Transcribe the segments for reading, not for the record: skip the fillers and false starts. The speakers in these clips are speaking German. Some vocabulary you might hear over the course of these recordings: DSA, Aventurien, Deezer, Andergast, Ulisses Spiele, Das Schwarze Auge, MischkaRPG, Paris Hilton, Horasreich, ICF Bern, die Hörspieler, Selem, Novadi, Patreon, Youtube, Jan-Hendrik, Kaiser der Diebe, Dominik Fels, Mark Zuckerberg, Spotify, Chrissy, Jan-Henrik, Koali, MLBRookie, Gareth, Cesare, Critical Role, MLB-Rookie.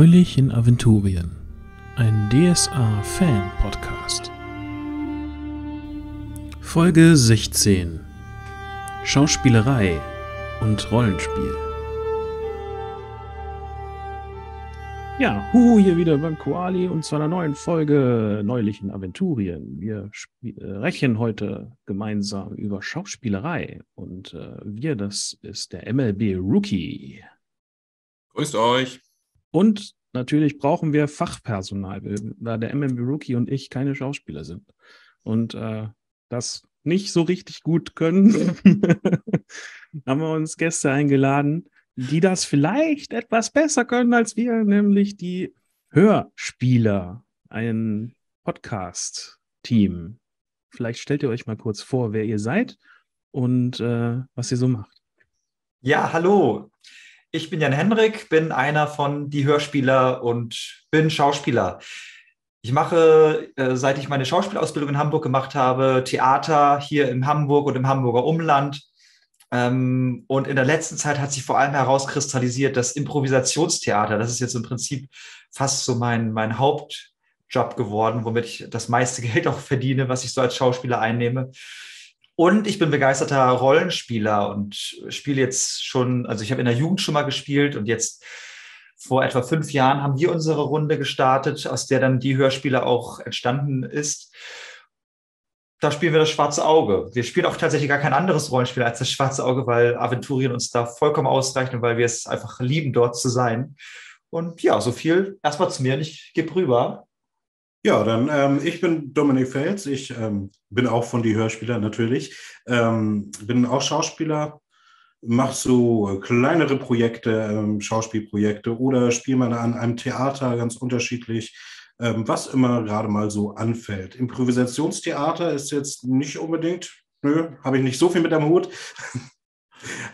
Neulich in Aventurien, ein DSA-Fan-Podcast. Folge 16: Schauspielerei und Rollenspiel. Ja, hier wieder beim Koali und zu einer neuen Folge Neulich in Aventurien. Wir sprechen heute gemeinsam über Schauspielerei und wir, das ist der MLB-Rookie. Grüßt euch. Und natürlich brauchen wir Fachpersonal, da der MLB-Rookie und ich keine Schauspieler sind und das nicht so richtig gut können, haben wir uns Gäste eingeladen, die das vielleicht etwas besser können als wir, nämlich die Hörspieler, ein Podcast-Team. Vielleicht stellt ihr euch mal kurz vor, wer ihr seid und was ihr so macht. Ja, hallo. Ich bin Jan-Hendrik, bin einer von die Hörspieler und bin Schauspieler. Ich mache, seit ich meine Schauspielausbildung in Hamburg gemacht habe, Theater hier in Hamburg und im Hamburger Umland. Und in der letzten Zeit hat sich vor allem herauskristallisiert, das Improvisationstheater, das ist jetzt im Prinzip fast so mein Hauptjob geworden, womit ich das meiste Geld auch verdiene, was ich so als Schauspieler einnehme. Und ich bin begeisterter Rollenspieler und spiele jetzt schon, also ich habe in der Jugend schon mal gespielt und jetzt vor etwa 5 Jahren haben wir unsere Runde gestartet, aus der dann die Hörspieler auch entstanden ist. Da spielen wir das Schwarze Auge. Wir spielen auch tatsächlich gar kein anderes Rollenspiel als das Schwarze Auge, weil Aventurien uns da vollkommen ausreicht und weil wir es einfach lieben, dort zu sein. Und ja, so viel erstmal zu mir und ich gebe rüber. Ja, dann, ich bin Dominik Fels, ich bin auch von die Hörspieler natürlich, bin auch Schauspieler, mache so kleinere Projekte, Schauspielprojekte oder spiele mal an einem Theater ganz unterschiedlich, was immer gerade mal so anfällt. Improvisationstheater ist jetzt nicht unbedingt, habe ich nicht so viel mit am Hut,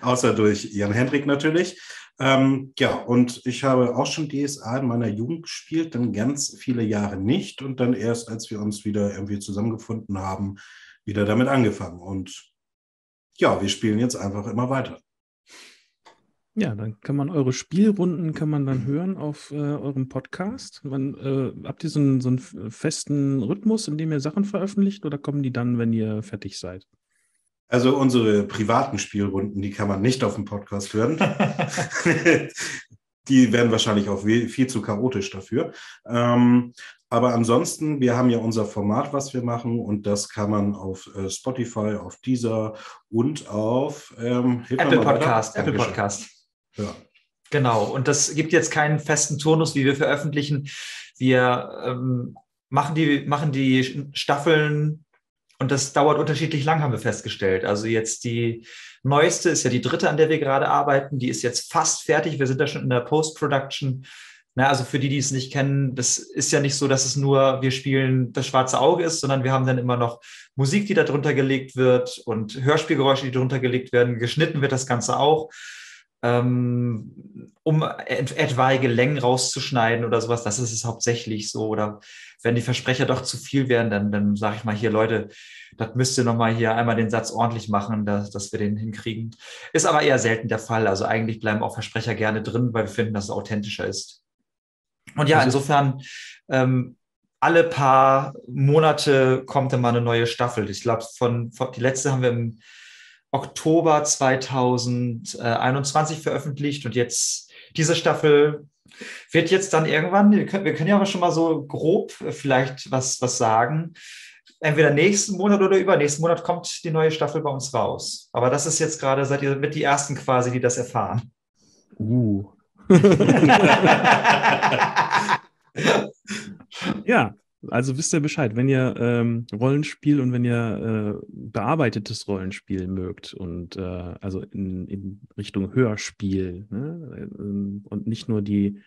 außer durch Jan-Hendrik natürlich. Ja, und ich habe auch schon DSA in meiner Jugend gespielt, dann ganz viele Jahre nicht und dann erst, als wir uns wieder irgendwie zusammengefunden haben, wieder damit angefangen. Und ja, wir spielen jetzt einfach immer weiter. Ja, dann kann man eure Spielrunden dann hören auf eurem Podcast. Habt ihr so einen festen Rhythmus, in dem ihr Sachen veröffentlicht oder kommen die dann, wenn ihr fertig seid? Also unsere privaten Spielrunden, die kann man nicht auf dem Podcast hören. Die werden wahrscheinlich auch viel zu chaotisch dafür. Aber ansonsten, wir haben ja unser Format, was wir machen. Und das kann man auf Spotify, auf Deezer und auf Apple Podcast. Ja. Genau. Und das gibt jetzt keinen festen Turnus, wie wir veröffentlichen. Wir machen die Staffeln. Und das dauert unterschiedlich lang, haben wir festgestellt. Also jetzt die neueste ist ja die dritte, an der wir gerade arbeiten. Die ist jetzt fast fertig. Wir sind da schon in der Post-Production. Also für die, die es nicht kennen, das ist ja nicht so, dass es nur wir spielen das Schwarze Auge ist, sondern wir haben dann immer noch Musik, die da drunter gelegt wird und Hörspielgeräusche, die drunter gelegt werden. Geschnitten wird das Ganze auch, um etwaige Längen rauszuschneiden oder sowas. Das ist es hauptsächlich so. Oder wenn die Versprecher doch zu viel werden, dann sage ich mal hier, Leute, das müsst ihr nochmal hier einmal den Satz ordentlich machen, dass wir den hinkriegen. Ist aber eher selten der Fall. Also eigentlich bleiben auch Versprecher gerne drin, weil wir finden, dass es authentischer ist. Und ja, insofern, alle paar Monate kommt dann mal eine neue Staffel. Ich glaube, die letzte haben wir im Oktober 2021 veröffentlicht und jetzt diese Staffel wird jetzt dann irgendwann, wir können ja aber schon mal so grob vielleicht was sagen, entweder nächsten Monat oder übernächsten Monat kommt die neue Staffel bei uns raus. Aber das ist jetzt gerade, seid ihr mit die Ersten quasi, die das erfahren. Ja. Also wisst ihr Bescheid, wenn ihr Rollenspiel und wenn ihr bearbeitetes Rollenspiel mögt und also in Richtung Hörspiel, ne? Und nicht nur die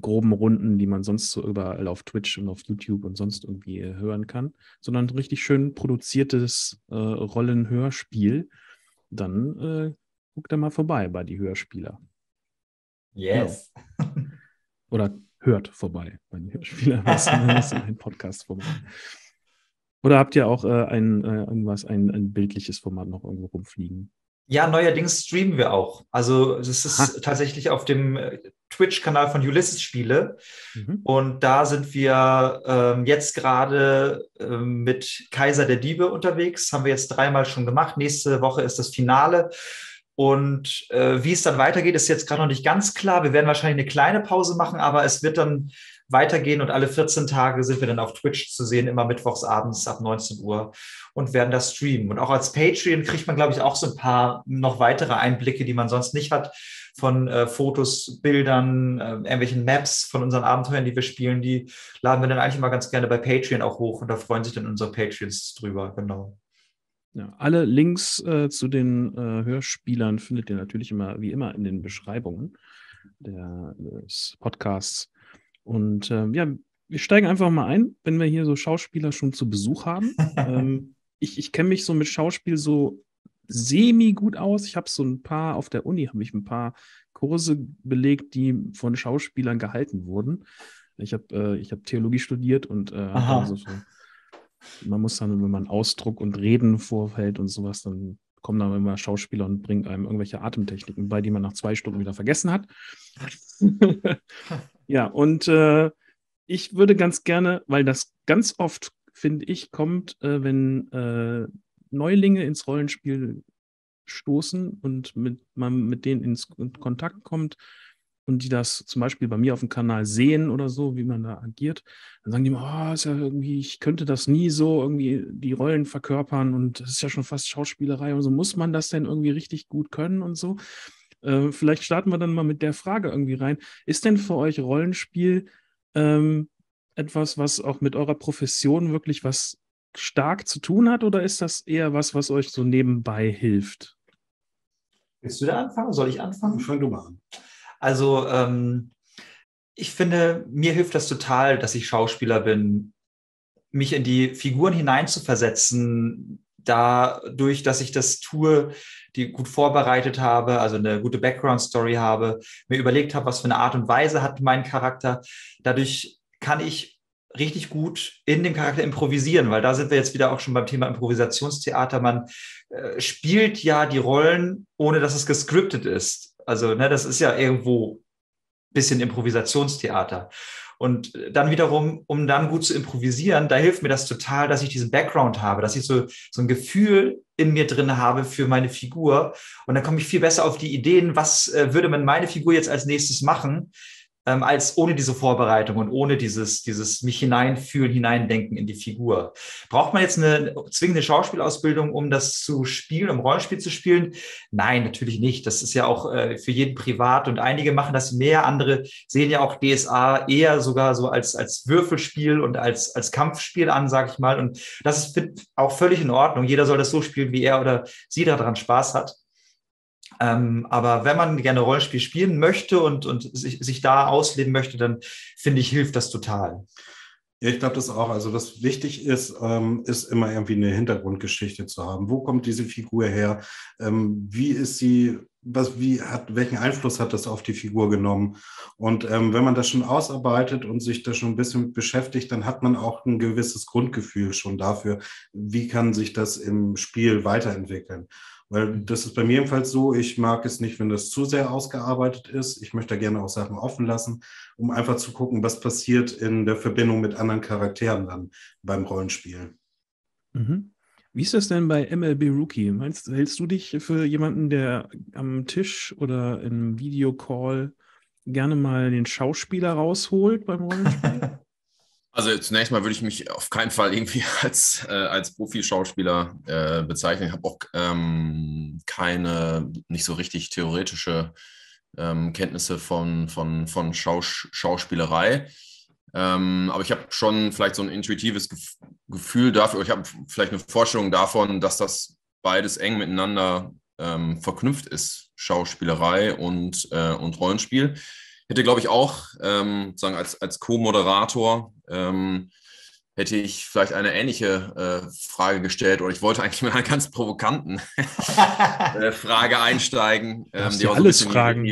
groben Runden, die man sonst so überall auf Twitch und auf YouTube und sonst irgendwie hören kann, sondern ein richtig schön produziertes Rollenhörspiel, dann guckt da mal vorbei bei die Hörspieler. Yes. Genau. Oder hört vorbei bei den Hörspielern, was ein Podcast vorbei. Oder habt ihr auch ein bildliches Format noch irgendwo rumfliegen? Ja, neuerdings streamen wir auch. Also es ist tatsächlich auf dem Twitch-Kanal von Ulisses Spiele. Und da sind wir jetzt gerade mit Kaiser der Diebe unterwegs. Haben wir jetzt 3-mal schon gemacht. Nächste Woche ist das Finale. Und wie es dann weitergeht, ist jetzt gerade noch nicht ganz klar. Wir werden wahrscheinlich eine kleine Pause machen, aber es wird dann weitergehen und alle 14 Tage sind wir dann auf Twitch zu sehen, immer mittwochs abends ab 19 Uhr und werden das streamen. Und auch als Patreon kriegt man, glaube ich, auch so ein paar noch weitere Einblicke, die man sonst nicht hat, von Fotos, Bildern, irgendwelchen Maps von unseren Abenteuern, die wir spielen. Die laden wir dann eigentlich immer ganz gerne bei Patreon auch hoch und da freuen sich dann unsere Patreons drüber, genau. Ja, alle Links zu den Hörspielern findet ihr natürlich immer, wie immer, in den Beschreibungen des Podcasts. Und ja, wir steigen einfach mal ein, wenn wir hier so Schauspieler schon zu Besuch haben. Ich kenne mich so mit Schauspiel so semi-gut aus. Ich habe so ein paar, auf der Uni habe ich ein paar Kurse belegt, die von Schauspielern gehalten wurden. Ich hab Theologie studiert und man muss dann, wenn man Ausdruck und Reden vorfällt und sowas, dann kommen dann immer Schauspieler und bringen einem irgendwelche Atemtechniken bei, die man nach 2 Stunden wieder vergessen hat. Ja, und ich würde ganz gerne, weil das ganz oft, finde ich, kommt, wenn Neulinge ins Rollenspiel stoßen und man mit denen in Kontakt kommt und die das zum Beispiel bei mir auf dem Kanal sehen oder so, wie man da agiert, dann sagen die immer, oh, ist ja irgendwie, ich könnte das nie so irgendwie die Rollen verkörpern und das ist ja schon fast Schauspielerei und so, muss man das denn irgendwie richtig gut können und so? Vielleicht starten wir dann mal mit der Frage irgendwie rein. Ist denn für euch Rollenspiel etwas, was auch mit eurer Profession wirklich was stark zu tun hat, oder ist das eher was euch so nebenbei hilft? Willst du da anfangen? Soll ich anfangen? Fang du mal an. Also ich finde, mir hilft das total, dass ich Schauspieler bin, mich in die Figuren hineinzuversetzen, dadurch, dass ich das tue, die gut vorbereitet habe, also eine gute Background-Story habe, mir überlegt habe, was für eine Art und Weise hat mein Charakter. Dadurch kann ich richtig gut in dem Charakter improvisieren, weil da sind wir jetzt wieder auch schon beim Thema Improvisationstheater. Man spielt ja die Rollen, ohne dass es gescriptet ist. Also das ist ja irgendwo ein bisschen Improvisationstheater. Und dann wiederum, um dann gut zu improvisieren, da hilft mir das total, dass ich diesen Background habe, dass ich so ein Gefühl in mir drin habe für meine Figur. Und dann komme ich viel besser auf die Ideen, was würde man meine Figur jetzt als nächstes machen, als ohne diese Vorbereitung und ohne dieses mich hineinfühlen, hineindenken in die Figur. Braucht man jetzt eine zwingende Schauspielausbildung, um das zu spielen, um Rollenspiel zu spielen? Nein, natürlich nicht. Das ist ja auch für jeden privat und einige machen das mehr. Andere sehen ja auch DSA eher sogar so als Würfelspiel und als Kampfspiel an, sage ich mal. Und das ist auch völlig in Ordnung. Jeder soll das so spielen, wie er oder sie daran Spaß hat. Aber wenn man gerne Rollenspiel spielen möchte und sich da ausleben möchte, dann finde ich, hilft das total. Ja, ich glaube das auch. Also was wichtig ist, ist immer irgendwie eine Hintergrundgeschichte zu haben. Wo kommt diese Figur her? Wie ist sie, welchen Einfluss hat das auf die Figur genommen? Und wenn man das schon ausarbeitet und sich da schon ein bisschen beschäftigt, dann hat man auch ein gewisses Grundgefühl schon dafür, wie kann sich das im Spiel weiterentwickeln. Weil das ist bei mir jedenfalls so, ich mag es nicht, wenn das zu sehr ausgearbeitet ist. Ich möchte da gerne auch Sachen offen lassen, um einfach zu gucken, was passiert in der Verbindung mit anderen Charakteren dann beim Rollenspiel. Mhm. Wie ist das denn bei MLB-Rookie? Hältst du dich für jemanden, der am Tisch oder im Videocall gerne mal den Schauspieler rausholt beim Rollenspiel? Also zunächst mal würde ich mich auf keinen Fall irgendwie als Profi-Schauspieler bezeichnen. Ich habe auch keine nicht so richtig theoretische Kenntnisse von Schauspielerei. Aber ich habe schon vielleicht so ein intuitives Gefühl dafür, ich habe vielleicht eine Vorstellung davon, dass das beides eng miteinander verknüpft ist, Schauspielerei und Rollenspiel. Hätte, glaube ich, auch sagen als Co-Moderator hätte ich vielleicht eine ähnliche Frage gestellt, oder ich wollte eigentlich mit einer ganz provokanten Frage einsteigen, die auch so ein bisschen in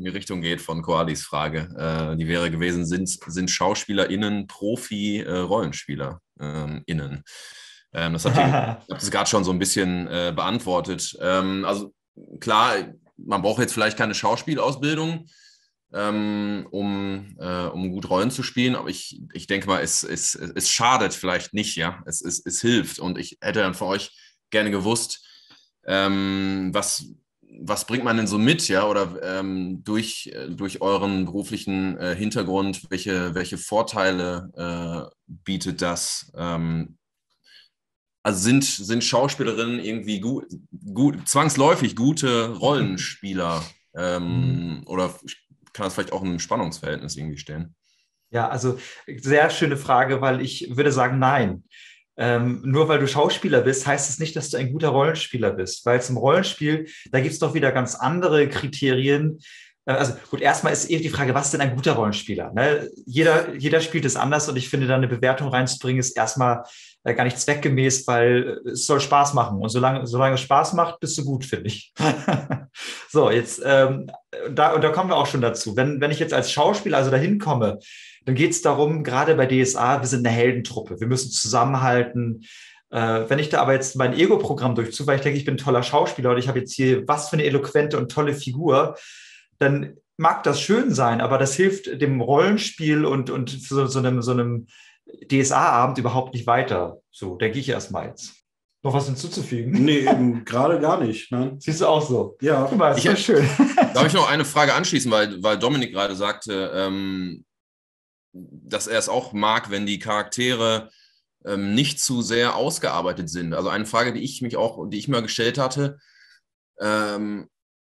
die Richtung geht von Koalis Frage. Die wäre gewesen, sind SchauspielerInnen Profi-RollenspielerInnen? Das habt ihr gerade schon so ein bisschen beantwortet. Also klar, man braucht jetzt vielleicht keine Schauspielausbildung, um gut Rollen zu spielen, aber ich denke mal, es schadet vielleicht nicht, ja, es hilft, und ich hätte dann von euch gerne gewusst, was bringt man denn so mit, ja, oder durch euren beruflichen Hintergrund, welche Vorteile bietet das? Also sind Schauspielerinnen irgendwie gut zwangsläufig gute Rollenspieler, oder kann das vielleicht auch im Spannungsverhältnis irgendwie stehen? Ja, also sehr schöne Frage, weil ich würde sagen, nein. Nur weil du Schauspieler bist, heißt es nicht, dass du ein guter Rollenspieler bist, weil zum Rollenspiel, da gibt es doch wieder ganz andere Kriterien. Also gut, erstmal ist eben die Frage, was ist denn ein guter Rollenspieler? Ne? Jeder spielt es anders, und ich finde, da eine Bewertung reinzubringen, ist erstmal gar nicht zweckgemäß, weil es soll Spaß machen. Und solange es Spaß macht, bist du gut, finde ich. So, jetzt, da kommen wir auch schon dazu. Wenn ich jetzt als Schauspieler also dahin komme, dann geht es darum, gerade bei DSA, wir sind eine Heldentruppe, wir müssen zusammenhalten. Wenn ich da aber jetzt mein Ego-Programm durchziehe, weil ich denke, ich bin ein toller Schauspieler und ich habe jetzt hier was für eine eloquente und tolle Figur, dann mag das schön sein, aber das hilft dem Rollenspiel und so einem DSA-Abend überhaupt nicht weiter. So, denke ich erstmal jetzt. Noch was hinzuzufügen? Nee, eben gerade gar nicht. Ne? Siehst du auch so? Ja. Guck mal, ist ja schön. Darf ich noch eine Frage anschließen, weil Dominik gerade sagte, dass er es auch mag, wenn die Charaktere nicht zu sehr ausgearbeitet sind. Also eine Frage, die ich mir gestellt hatte, wenn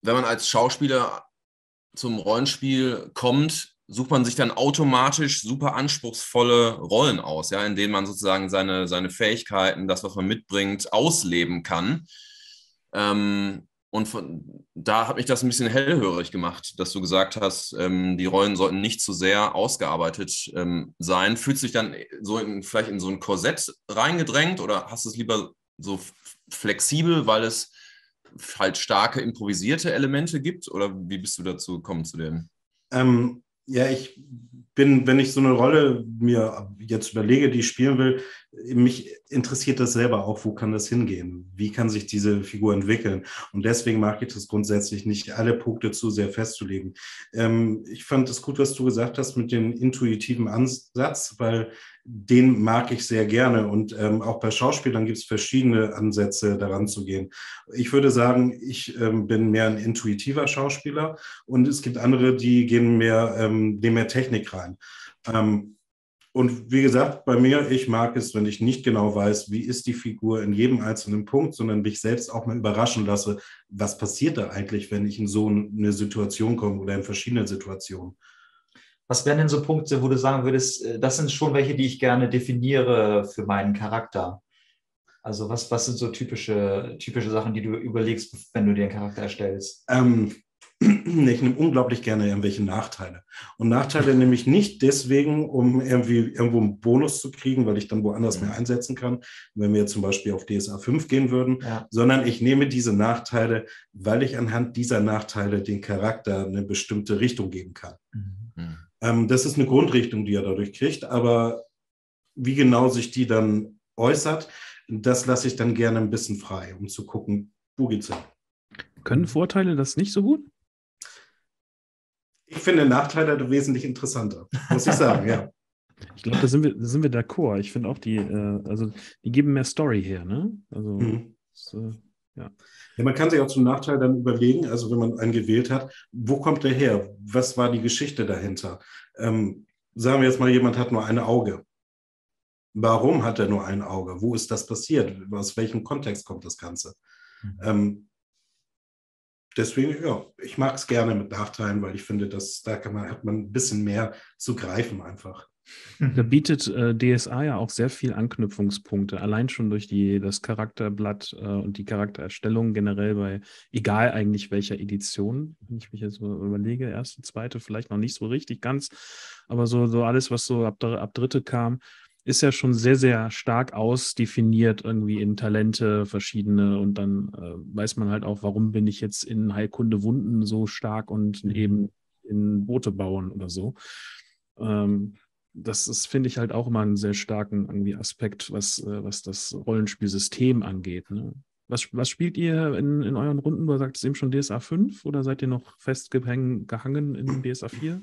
man als Schauspieler zum Rollenspiel kommt, sucht man sich dann automatisch super anspruchsvolle Rollen aus, ja, in denen man sozusagen seine Fähigkeiten, das, was man mitbringt, ausleben kann. Und da hat mich das ein bisschen hellhörig gemacht, dass du gesagt hast, die Rollen sollten nicht zu sehr ausgearbeitet sein. Fühlst du dich dann so vielleicht in so ein Korsett reingedrängt, oder hast du es lieber so flexibel, weil es halt starke improvisierte Elemente gibt? Oder wie bist du dazu gekommen zu dem? Ja, ich bin, wenn ich so eine Rolle mir jetzt überlege, die ich spielen will, mich interessiert das selber auch, wo kann das hingehen? Wie kann sich diese Figur entwickeln? Und deswegen mag ich das grundsätzlich nicht, alle Punkte zu sehr festzulegen. Ich fand es gut, was du gesagt hast mit dem intuitiven Ansatz, weil den mag ich sehr gerne. Und auch bei Schauspielern gibt es verschiedene Ansätze, daran zu gehen. Ich würde sagen, ich bin mehr ein intuitiver Schauspieler, und es gibt andere, die gehen mehr Technik rein. Und wie gesagt, bei mir, ich mag es, wenn ich nicht genau weiß, wie ist die Figur in jedem einzelnen Punkt, sondern mich selbst auch mal überraschen lasse, was passiert da eigentlich, wenn ich in so eine Situation komme oder in verschiedene Situationen. Was wären denn so Punkte, wo du sagen würdest, das sind schon welche, die ich gerne definiere für meinen Charakter? Also was sind so typische Sachen, die du überlegst, wenn du dir einen Charakter erstellst? Ich nehme unglaublich gerne irgendwelche Nachteile. Und Nachteile nehme ich nicht deswegen, um irgendwo einen Bonus zu kriegen, weil ich dann woanders mehr einsetzen kann, wenn wir zum Beispiel auf DSA 5 gehen würden, sondern ich nehme diese Nachteile, weil ich anhand dieser Nachteile den Charakter eine bestimmte Richtung geben kann. Das ist eine Grundrichtung, die er dadurch kriegt, aber wie genau sich die dann äußert, das lasse ich dann gerne ein bisschen frei, um zu gucken, wo geht's hin. Können Vorteile das nicht so gut? Ich finde Nachteile wesentlich interessanter, muss ich sagen, ja. Ich glaube, da sind wir d'accord. Ich finde auch die geben mehr Story her, ne? Also, Ja, man kann sich auch zum Nachteil dann überlegen, also wenn man einen gewählt hat, wo kommt der her? Was war die Geschichte dahinter? Sagen wir jetzt mal, jemand hat nur ein Auge. Warum hat er nur ein Auge? Wo ist das passiert? Aus welchem Kontext kommt das Ganze? Deswegen, ja, ich mag es gerne mit Nachteilen, weil ich finde, da hat man ein bisschen mehr zu greifen einfach. Da bietet DSA ja auch sehr viel Anknüpfungspunkte, allein schon durch das Charakterblatt und die Charaktererstellung generell bei, egal eigentlich welcher Edition, wenn ich mich jetzt mal überlege, erste, zweite, vielleicht noch nicht so richtig ganz, aber so alles, was so ab dritte kam, ist ja schon sehr, sehr stark ausdefiniert irgendwie in Talente verschiedene, und dann weiß man halt auch, warum bin ich jetzt in Heilkunde Wunden so stark und eben in Boote bauen oder so. Das ist, finde ich, halt auch immer einen sehr starken irgendwie Aspekt, was das Rollenspielsystem angeht. Ne? Was spielt ihr in euren Runden? Du sagtest eben schon DSA 5 oder seid ihr noch festgehangen in DSA 4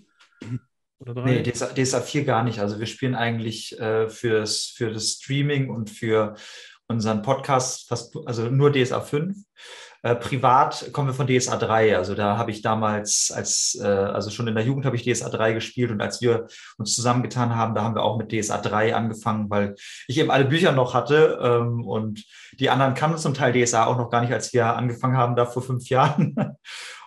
oder 3? Nee, DSA 4 gar nicht. Also wir spielen eigentlich für das Streaming und für unseren Podcast also nur DSA 5. Privat kommen wir von DSA 3, also da habe ich damals, also schon in der Jugend habe ich DSA 3 gespielt und als wir uns zusammengetan haben, da haben wir auch mit DSA 3 angefangen, weil ich eben alle Bücher noch hatte und die anderen kannten zum Teil DSA auch noch gar nicht, als wir angefangen haben, da vor 5 Jahren.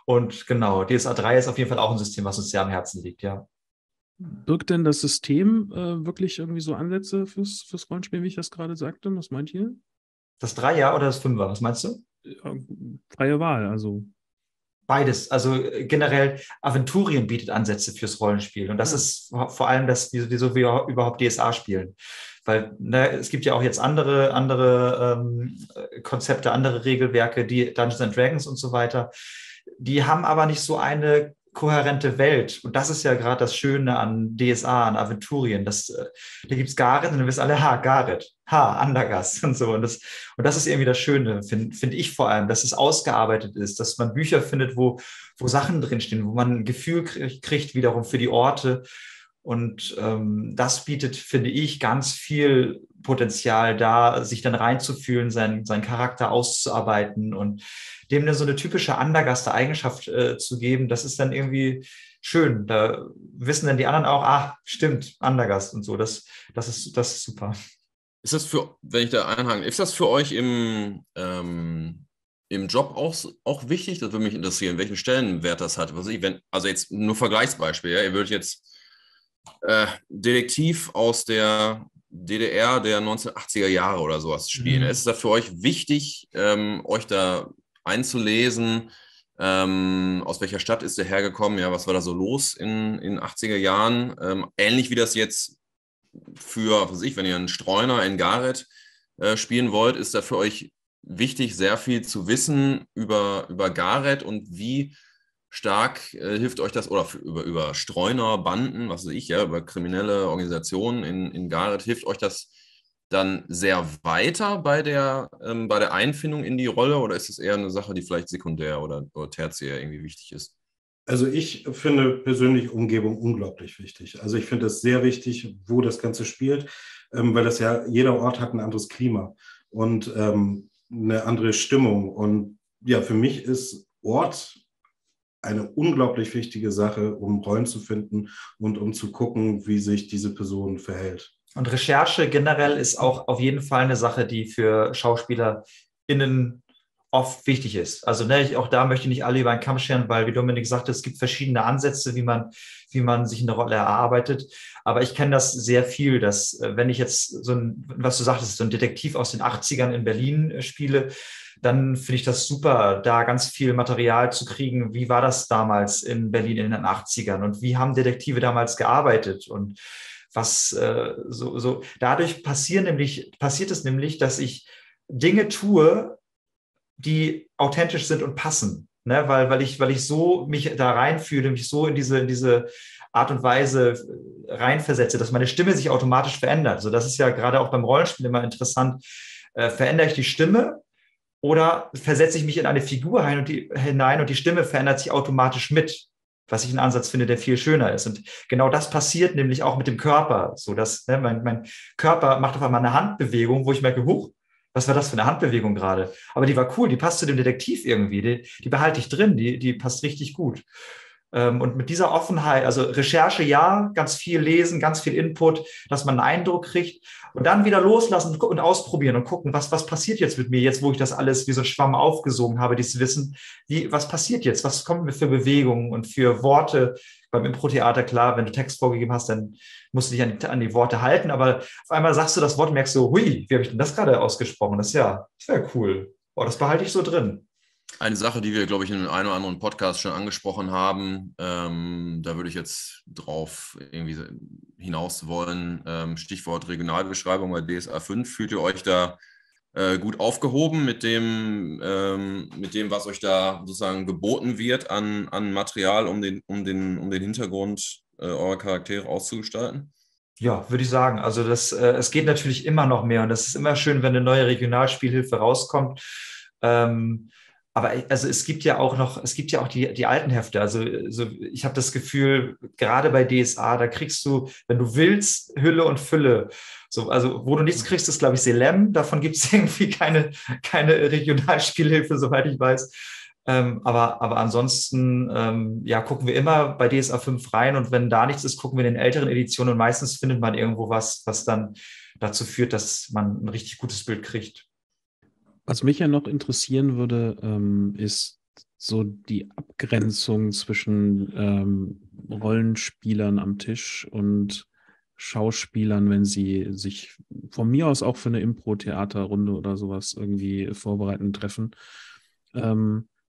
Und genau, DSA 3 ist auf jeden Fall auch ein System, was uns sehr am Herzen liegt, ja. Birgt denn das System wirklich irgendwie so Ansätze fürs Rollenspiel, wie ich das gerade sagte? Was meint ihr? Das 3er oder das 5er, was meinst du? Freie Wahl, also. Beides, also generell Aventurien bietet Ansätze fürs Rollenspiel und das ist vor allem das, wieso wir überhaupt DSA spielen, weil es gibt ja auch jetzt andere Konzepte, andere Regelwerke, die Dungeons & Dragons und so weiter, die haben aber nicht so eine kohärente Welt. Und das ist ja gerade das Schöne an DSA, an Aventurien. Da gibt es Gareth und dann wisst alle, ha, Gareth, ha, Andergast und so. Und das ist irgendwie das Schöne, find ich vor allem, dass es ausgearbeitet ist, dass man Bücher findet, wo Sachen drinstehen, wo man ein Gefühl kriegt wiederum für die Orte. Und das bietet, finde ich, ganz viel Potenzial da, sich dann reinzufühlen, seinen Charakter auszuarbeiten und dem dann so eine typische Andergast-Eigenschaft zu geben, das ist dann irgendwie schön. Da wissen dann die anderen auch, ah, stimmt, Andergast und so. Das ist super. Ist das für euch im Job auch wichtig? Das würde mich interessieren, welchen Stellenwert das hat. Also jetzt nur Vergleichsbeispiel. Ja? Ihr würdet jetzt Detektiv aus der DDR der 1980er Jahre oder sowas spielen. Ist das für euch wichtig, euch da einzulesen, aus welcher Stadt ist der hergekommen, ja, was war da so los in 80er Jahren, ähnlich wie das jetzt für sich, wenn ihr einen Streuner in Gareth spielen wollt, ist da für euch wichtig, sehr viel zu wissen über Gareth und wie stark hilft euch das, oder über Streuner, Banden, was weiß ich, ja, über kriminelle Organisationen in Gareth, hilft euch das dann sehr weiter bei der Einfindung in die Rolle, oder ist es eher eine Sache, die vielleicht sekundär oder tertiär irgendwie wichtig ist? Also ich finde persönlich Umgebung unglaublich wichtig. Also ich finde es sehr wichtig, wo das Ganze spielt, weil das ja, jeder Ort hat ein anderes Klima und eine andere Stimmung. Und ja, für mich ist Ort eine unglaublich wichtige Sache, um Rollen zu finden und um zu gucken, wie sich diese Person verhält. Und Recherche generell ist auch auf jeden Fall eine Sache, die für SchauspielerInnen oft wichtig ist. Also auch da möchte ich nicht alle über einen Kamm scheren, weil, wie Dominik sagte, es gibt verschiedene Ansätze, wie man sich eine Rolle erarbeitet. Aber ich kenne das sehr viel, dass wenn ich jetzt was du sagtest, so ein Detektiv aus den 80ern in Berlin spiele, dann finde ich das super, da ganz viel Material zu kriegen. Wie war das damals in Berlin in den 80ern? Und wie haben Detektive damals gearbeitet? Und dadurch passiert es nämlich, dass ich Dinge tue, die authentisch sind und passen, ne? weil ich so mich da reinfühle, mich so in diese Art und Weise reinversetze, dass meine Stimme sich automatisch verändert. So, das ist ja gerade auch beim Rollenspiel immer interessant. Verändere ich die Stimme oder versetze ich mich in eine Figur hinein und die Stimme verändert sich automatisch mit? Was ich einen Ansatz finde, der viel schöner ist. Und genau das passiert nämlich auch mit dem Körper, so dass mein Körper macht auf einmal eine Handbewegung, wo ich merke, huch, was war das für eine Handbewegung gerade? Aber die war cool, die passt zu dem Detektiv irgendwie, die behalte ich drin, die passt richtig gut. Und mit dieser Offenheit, also Recherche, ja, ganz viel lesen, ganz viel Input, dass man einen Eindruck kriegt und dann wieder loslassen und ausprobieren und gucken, was passiert jetzt mit mir, jetzt wo ich das alles wie so ein Schwamm aufgesogen habe, dieses Wissen, was passiert jetzt, was kommen mir für Bewegungen und für Worte beim Impro-Theater, klar, wenn du Text vorgegeben hast, dann musst du dich an die Worte halten, aber auf einmal sagst du das Wort und merkst so, hui, wie habe ich denn das gerade ausgesprochen, das wäre cool, oh, das behalte ich so drin. Eine Sache, die wir, glaube ich, in einem oder anderen Podcast schon angesprochen haben, da würde ich jetzt drauf irgendwie hinaus wollen, Stichwort Regionalbeschreibung bei DSA 5, fühlt ihr euch da gut aufgehoben mit dem, was euch da sozusagen geboten wird an Material, um den Hintergrund eurer Charaktere auszugestalten? Ja, würde ich sagen. Also es geht natürlich immer noch mehr und das ist immer schön, wenn eine neue Regionalspielhilfe rauskommt. Aber also es gibt ja auch noch, es gibt ja auch die alten Hefte. Also ich habe das Gefühl, gerade bei DSA, da kriegst du, wenn du willst, Hülle und Fülle. So, also wo du nichts kriegst, ist, glaube ich, Selem. Davon gibt es irgendwie keine Regionalspielhilfe, soweit ich weiß. Aber ansonsten ja, gucken wir immer bei DSA 5 rein, und wenn da nichts ist, gucken wir in den älteren Editionen, und meistens findet man irgendwo was, was dann dazu führt, dass man ein richtig gutes Bild kriegt. Was mich ja noch interessieren würde, ist so die Abgrenzung zwischen Rollenspielern am Tisch und Schauspielern, wenn sie sich von mir aus auch für eine Impro-Theaterrunde oder sowas irgendwie vorbereitend treffen.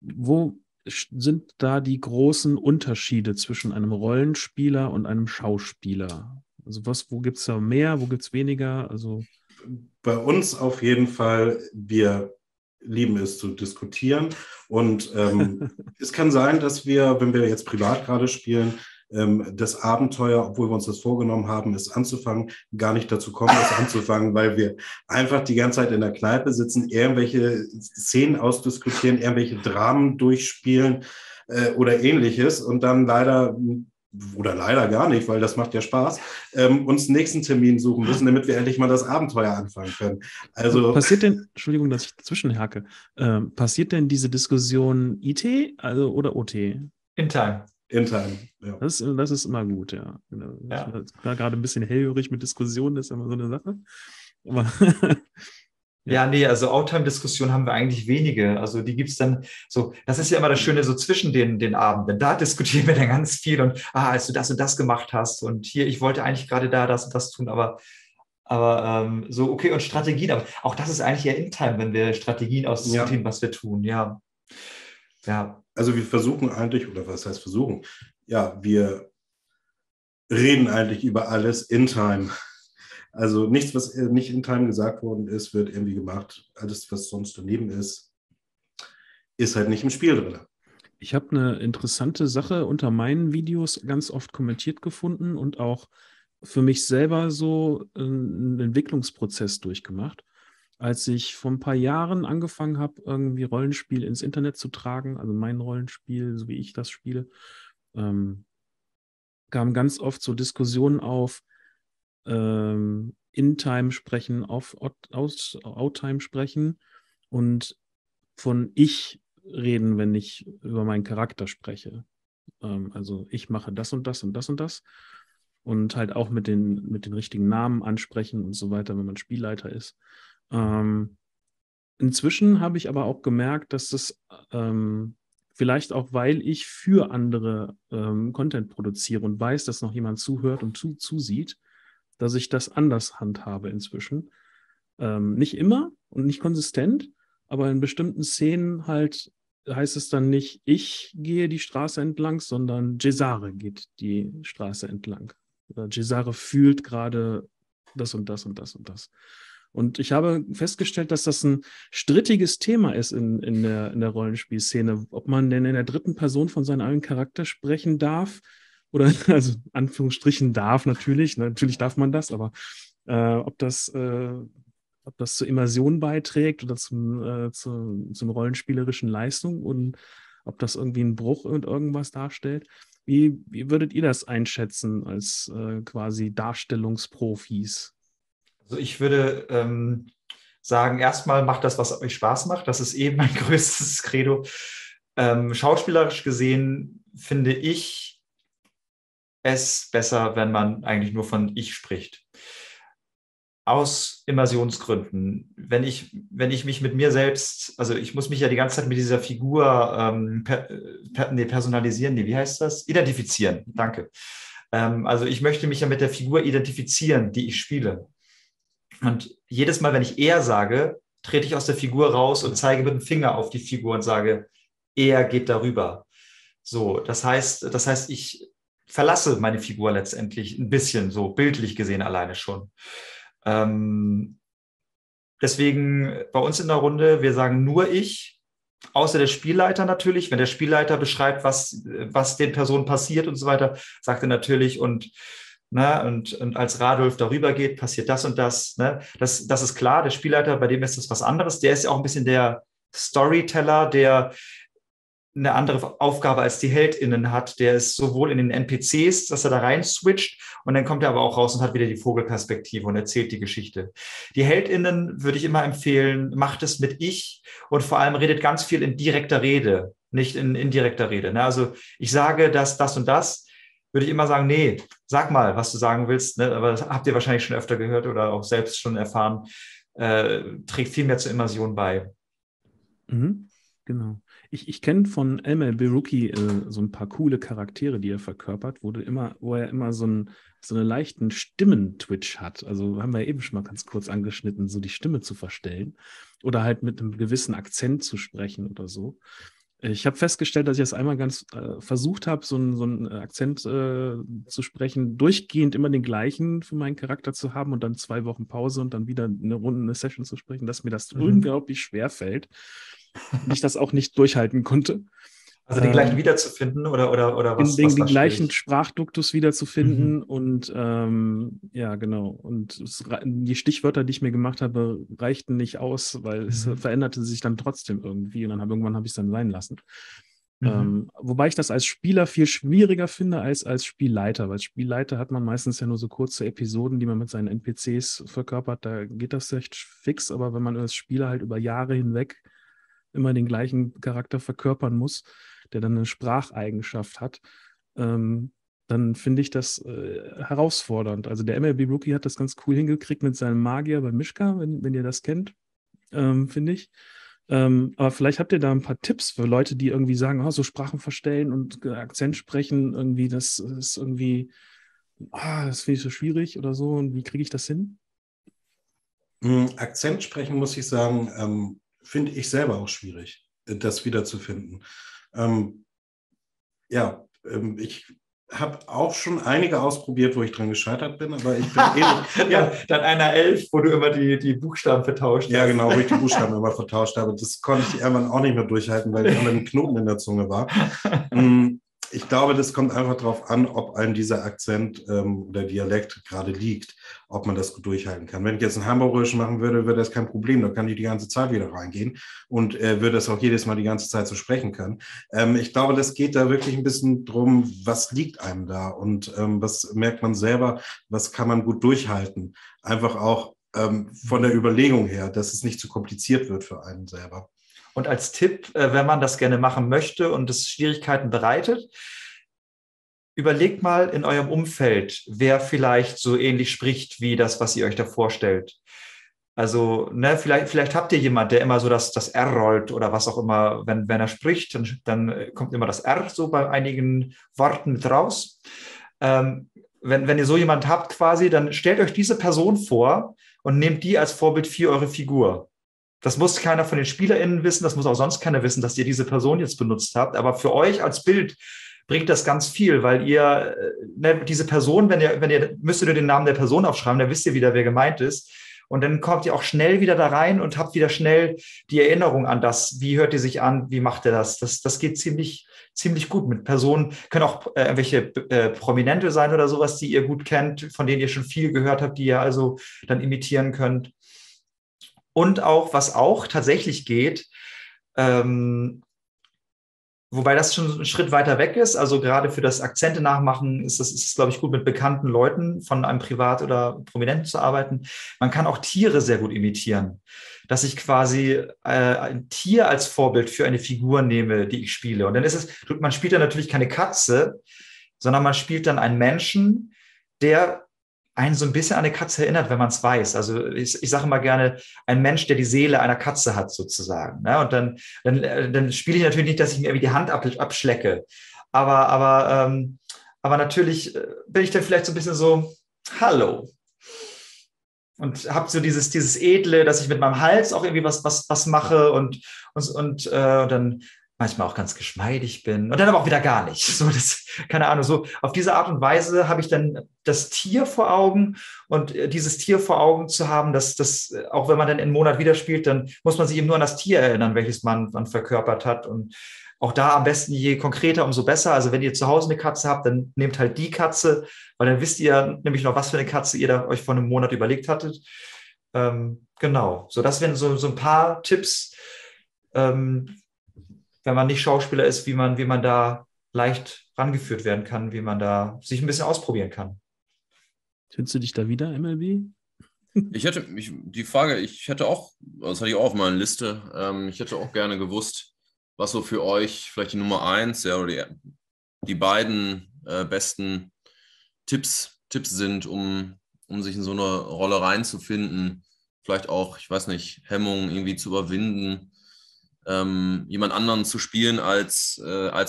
Wo sind da die großen Unterschiede zwischen einem Rollenspieler und einem Schauspieler? Also wo gibt es da mehr, wo gibt es weniger? Also bei uns auf jeden Fall, wir lieben es zu diskutieren, und es kann sein, dass wir, wenn wir jetzt privat gerade spielen, das Abenteuer, obwohl wir uns das vorgenommen haben, es anzufangen, gar nicht dazu kommen, es anzufangen, weil wir einfach die ganze Zeit in der Kneipe sitzen, irgendwelche Szenen ausdiskutieren, irgendwelche Dramen durchspielen oder ähnliches, und dann leider... oder leider gar nicht, weil das macht ja Spaß, uns nächsten Termin suchen müssen, damit wir endlich mal das Abenteuer anfangen können. Also passiert denn, Entschuldigung, dass ich zwischenhacke, passiert denn diese Diskussion IT also oder OT? In Time, ja. Das ist immer gut, ja. Ja. Ich war gerade ein bisschen hellhörig mit Diskussionen, das ist immer so eine Sache. Aber ja, nee, also Outtime-Diskussionen haben wir eigentlich wenige. Also die gibt's dann so, das ist ja immer das Schöne so zwischen den Abenden. Da diskutieren wir dann ganz viel und als du das und das gemacht hast und hier, ich wollte eigentlich gerade da das und das tun, aber so, okay, und Strategien, aber auch das ist eigentlich eher in-time, wenn wir Strategien ausdiskutieren, was wir tun, ja. Also wir versuchen eigentlich, oder was heißt versuchen? Ja, wir reden eigentlich über alles in-time. Also nichts, was nicht in Time gesagt worden ist, wird irgendwie gemacht. Alles, was sonst daneben ist, ist halt nicht im Spiel drin. Ich habe eine interessante Sache unter meinen Videos ganz oft kommentiert gefunden und auch für mich selber so einen Entwicklungsprozess durchgemacht. Als ich vor ein paar Jahren angefangen habe, irgendwie Rollenspiel ins Internet zu tragen, also mein Rollenspiel, so wie ich das spiele, kamen ganz oft so Diskussionen auf, In-Time sprechen, auf Out-Time sprechen und von ich reden, wenn ich über meinen Charakter spreche. Also ich mache das und das und das und das und halt auch mit den richtigen Namen ansprechen und so weiter, wenn man Spielleiter ist. Inzwischen habe ich aber auch gemerkt, dass das vielleicht auch, weil ich für andere Content produziere und weiß, dass noch jemand zuhört und zusieht, dass ich das anders handhabe inzwischen. Nicht immer und nicht konsistent, aber in bestimmten Szenen halt heißt es dann nicht, ich gehe die Straße entlang, sondern Cesare geht die Straße entlang. Oder Cesare fühlt gerade das und das und das und das. Und ich habe festgestellt, dass das ein strittiges Thema ist in der Rollenspielszene, ob man denn in der dritten Person von seinem eigenen Charakter sprechen darf. Oder, also Anführungsstrichen darf natürlich darf man das, aber ob das zur Immersion beiträgt oder zum rollenspielerischen Leistung und ob das irgendwie einen Bruch und irgendwas darstellt. Wie würdet ihr das einschätzen als quasi Darstellungsprofis? Also ich würde sagen, erstmal macht das, was euch Spaß macht. Das ist eben mein größtes Credo. Schauspielerisch gesehen finde ich, es besser, wenn man eigentlich nur von ich spricht. Aus Immersionsgründen. Wenn ich mich mit mir selbst, also ich muss mich ja die ganze Zeit mit dieser Figur personalisieren, wie heißt das? Identifizieren, danke. Also ich möchte mich ja mit der Figur identifizieren, die ich spiele. Und jedes Mal, wenn ich er sage, trete ich aus der Figur raus und zeige mit dem Finger auf die Figur und sage, er geht darüber. So, das heißt, ich verlasse meine Figur letztendlich ein bisschen, so bildlich gesehen alleine schon. Deswegen bei uns in der Runde, wir sagen nur ich, außer der Spielleiter natürlich. Wenn der Spielleiter beschreibt, was den Personen passiert und so weiter, sagt er natürlich und als Radulf darüber geht, passiert das und das. Ne? Das ist klar, der Spielleiter, bei dem ist das was anderes. Der ist ja auch ein bisschen der Storyteller, der eine andere Aufgabe als die HeldInnen hat. Der ist sowohl in den NPCs, dass er da rein switcht, und dann kommt er aber auch raus und hat wieder die Vogelperspektive und erzählt die Geschichte. Die HeldInnen würde ich immer empfehlen, macht es mit Ich und vor allem redet ganz viel in direkter Rede, nicht in indirekter Rede. Ne? Also ich sage das und das, würde ich immer sagen, nee, sag mal, was du sagen willst. Ne? Aber das habt ihr wahrscheinlich schon öfter gehört oder auch selbst schon erfahren. Trägt viel mehr zur Immersion bei. Mhm, genau. Ich kenne von MLB-Rookie so ein paar coole Charaktere, die er verkörpert, wo er immer so einen leichten Stimmentwitch hat. Also haben wir eben schon mal ganz kurz angeschnitten, so die Stimme zu verstellen oder halt mit einem gewissen Akzent zu sprechen oder so. Ich habe festgestellt, dass ich das einmal ganz versucht habe, so einen Akzent zu sprechen, durchgehend immer den gleichen für meinen Charakter zu haben und dann 2 Wochen Pause und dann wieder eine Session zu sprechen, dass mir das unglaublich schwer fällt. Ich das auch nicht durchhalten konnte. Also den gleichen wiederzufinden oder was? Den gleichen Sprachduktus wiederzufinden und ja, genau. Und die Stichwörter, die ich mir gemacht habe, reichten nicht aus, weil es veränderte sich dann trotzdem irgendwie und dann irgendwann habe ich es dann sein lassen. Wobei ich das als Spieler viel schwieriger finde als Spielleiter, weil als Spielleiter hat man meistens ja nur so kurze Episoden, die man mit seinen NPCs verkörpert, da geht das recht fix, aber wenn man als Spieler halt über Jahre hinweg immer den gleichen Charakter verkörpern muss, der dann eine Spracheigenschaft hat, dann finde ich das herausfordernd. Also der MLB-Rookie hat das ganz cool hingekriegt mit seinem Magier bei Mischka, wenn ihr das kennt, finde ich. Aber vielleicht habt ihr da ein paar Tipps für Leute, die irgendwie sagen, so Sprachen verstellen und Akzent sprechen, irgendwie, das ist irgendwie, das finde ich so schwierig oder so. Und wie kriege ich das hin? Akzent sprechen, muss ich sagen, finde ich selber auch schwierig, das wiederzufinden. Ich habe auch schon einige ausprobiert, wo ich dran gescheitert bin, aber ich bin dann einer 11, wo du immer die Buchstaben vertauscht hast. Ja, genau, wo ich die Buchstaben immer vertauscht habe. Das konnte ich irgendwann auch nicht mehr durchhalten, weil ich immer ein Knoten in der Zunge war. Ich glaube, das kommt einfach darauf an, ob einem dieser Akzent oder Dialekt gerade liegt, ob man das gut durchhalten kann. Wenn ich jetzt einen Hamburgerischen machen würde, wäre das kein Problem. Da kann ich die ganze Zeit wieder reingehen und würde das auch jedes Mal die ganze Zeit so sprechen können. Ich glaube, das geht da wirklich ein bisschen drum, was liegt einem da und was merkt man selber, was kann man gut durchhalten. Einfach auch von der Überlegung her, dass es nicht zu kompliziert wird für einen selber. Und als Tipp, wenn man das gerne machen möchte und es Schwierigkeiten bereitet, überlegt mal in eurem Umfeld, wer vielleicht so ähnlich spricht wie das, was ihr euch da vorstellt. Also vielleicht habt ihr jemanden, der immer so das R rollt oder was auch immer, wenn er spricht, dann kommt immer das R so bei einigen Worten mit raus. Wenn ihr so jemanden habt quasi, dann stellt euch diese Person vor und nehmt die als Vorbild für eure Figur. Das muss keiner von den SpielerInnen wissen, das muss auch sonst keiner wissen, dass ihr diese Person jetzt benutzt habt. Aber für euch als Bild bringt das ganz viel, weil ihr diese Person, müsst ihr nur den Namen der Person aufschreiben, dann wisst ihr wieder, wer gemeint ist. Und dann kommt ihr auch schnell wieder da rein und habt wieder schnell die Erinnerung an das. Wie hört ihr sich an? Wie macht ihr das? Das geht ziemlich gut mit Personen. Können auch irgendwelche Prominente sein oder sowas, die ihr gut kennt, von denen ihr schon viel gehört habt, die ihr also dann imitieren könnt. Und auch, was auch tatsächlich geht, wobei das schon einen Schritt weiter weg ist, also gerade für das Akzente nachmachen ist es, glaube ich, gut, mit bekannten Leuten von einem Privat- oder Prominenten zu arbeiten. Man kann auch Tiere sehr gut imitieren, dass ich quasi ein Tier als Vorbild für eine Figur nehme, die ich spiele. Und dann man spielt dann natürlich keine Katze, sondern man spielt dann einen Menschen, der einen so ein bisschen an eine Katze erinnert, wenn man es weiß. Also ich sage immer gerne, ein Mensch, der die Seele einer Katze hat sozusagen. Ja, und dann spiele ich natürlich nicht, dass ich mir irgendwie die Hand abschlecke. Aber natürlich bin ich dann vielleicht so ein bisschen so, hallo. Und habe so dieses Edle, dass ich mit meinem Hals auch irgendwie was mache und dann manchmal auch ganz geschmeidig bin und dann aber auch wieder gar nicht. So, keine Ahnung, so auf diese Art und Weise habe ich dann das Tier vor Augen und dieses Tier vor Augen zu haben, dass das, auch wenn man dann einen Monat wieder spielt, dann muss man sich eben nur an das Tier erinnern, welches man verkörpert hat und auch da am besten je konkreter, umso besser. Also wenn ihr zu Hause eine Katze habt, dann nehmt halt die Katze, weil dann wisst ihr nämlich noch, was für eine Katze ihr da euch vor einem Monat überlegt hattet. Genau, so das wären so ein paar Tipps, wenn man nicht Schauspieler ist, wie man da leicht rangeführt werden kann, wie man da sich ein bisschen ausprobieren kann. Tönst du dich da wieder, MLB? Ich hätte auch auf meiner Liste, ich hätte auch gerne gewusst, was so für euch vielleicht die Nummer 1 ja, oder die beiden besten Tipps sind, um sich in so eine Rolle reinzufinden, vielleicht auch, ich weiß nicht, Hemmungen irgendwie zu überwinden, jemand anderen zu spielen als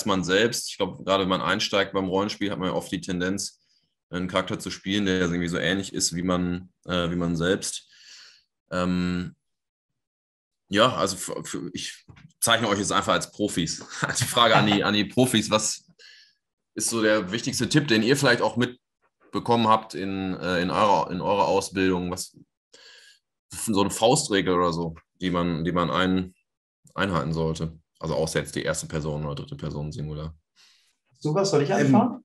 man selbst. Ich glaube, gerade wenn man einsteigt beim Rollenspiel, hat man ja oft die Tendenz, einen Charakter zu spielen, der irgendwie so ähnlich ist wie man selbst. Ja, also ich zeichne euch jetzt einfach als Profis. Also Frage an die Profis, was ist so der wichtigste Tipp, den ihr vielleicht auch mitbekommen habt in eurer Ausbildung? Was so eine Faustregel oder so, die man einhalten sollte? Also außer jetzt die erste Person oder dritte Person Singular. Sowas, soll ich anfangen?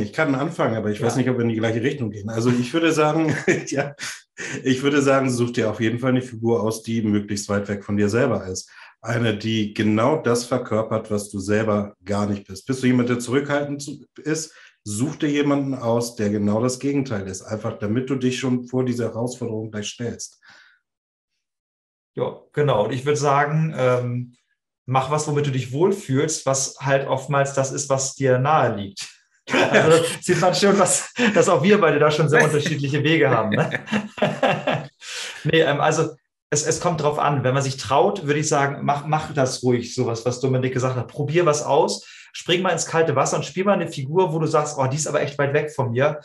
Ich kann anfangen, aber ich weiß nicht, ob wir in die gleiche Richtung gehen. Also ich würde sagen, such dir auf jeden Fall eine Figur aus, die möglichst weit weg von dir selber ist. Eine, die genau das verkörpert, was du selber gar nicht bist. Bist du jemand, der zurückhaltend ist, such dir jemanden aus, der genau das Gegenteil ist. Einfach, damit du dich schon vor dieser Herausforderung gleich stellst. Ja, genau. Und ich würde sagen, mach was, womit du dich wohlfühlst, was halt oftmals das ist, was dir nahe liegt. Also das sieht man schön, dass auch wir beide da schon sehr unterschiedliche Wege haben. Ne? Nee, also es kommt drauf an. Wenn man sich traut, würde ich sagen, mach das ruhig, sowas, was Dominik gesagt hat. Probier was aus, spring mal ins kalte Wasser und spiel mal eine Figur, wo du sagst, oh, die ist aber echt weit weg von mir.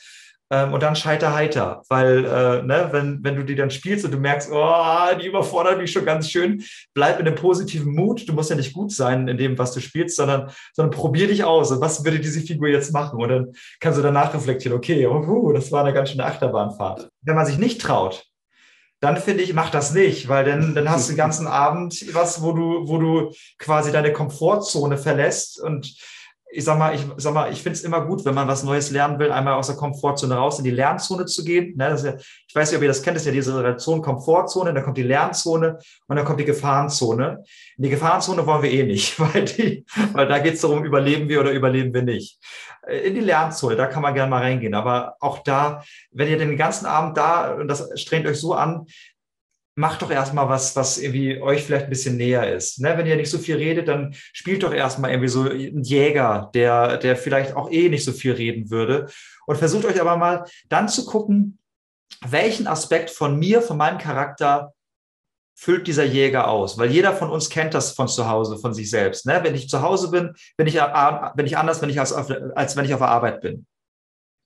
Und dann scheiter heiter, weil wenn du die dann spielst und du merkst, oh, die überfordert mich schon ganz schön, bleib in einem positiven Mut. Du musst ja nicht gut sein in dem, was du spielst, sondern probier dich aus. Was würde diese Figur jetzt machen? Und dann kannst du danach reflektieren, okay, das war eine ganz schöne Achterbahnfahrt. Wenn man sich nicht traut, dann finde ich, mach das nicht, weil dann hast du den ganzen Abend was, wo du quasi deine Komfortzone verlässt. Und ich sag mal, ich finde es immer gut, wenn man was Neues lernen will, einmal aus der Komfortzone raus in die Lernzone zu gehen. Ne, das ist ja, ich weiß nicht, ob ihr das kennt, das ist ja diese Relation Komfortzone, dann kommt die Lernzone und dann kommt die Gefahrenzone. In die Gefahrenzone wollen wir eh nicht, weil da geht es darum, überleben wir oder überleben wir nicht. In die Lernzone, da kann man gerne mal reingehen. Aber auch da, wenn ihr den ganzen Abend da, und das strengt euch so an, macht doch erstmal was, was irgendwie euch vielleicht ein bisschen näher ist. Ne? Wenn ihr nicht so viel redet, dann spielt doch erstmal irgendwie so einen Jäger, der vielleicht auch eh nicht so viel reden würde. Und versucht euch aber mal dann zu gucken, welchen Aspekt von mir, von meinem Charakter füllt dieser Jäger aus. Weil jeder von uns kennt das von zu Hause, von sich selbst. Ne? Wenn ich zu Hause bin ich anders, als wenn ich auf der Arbeit bin.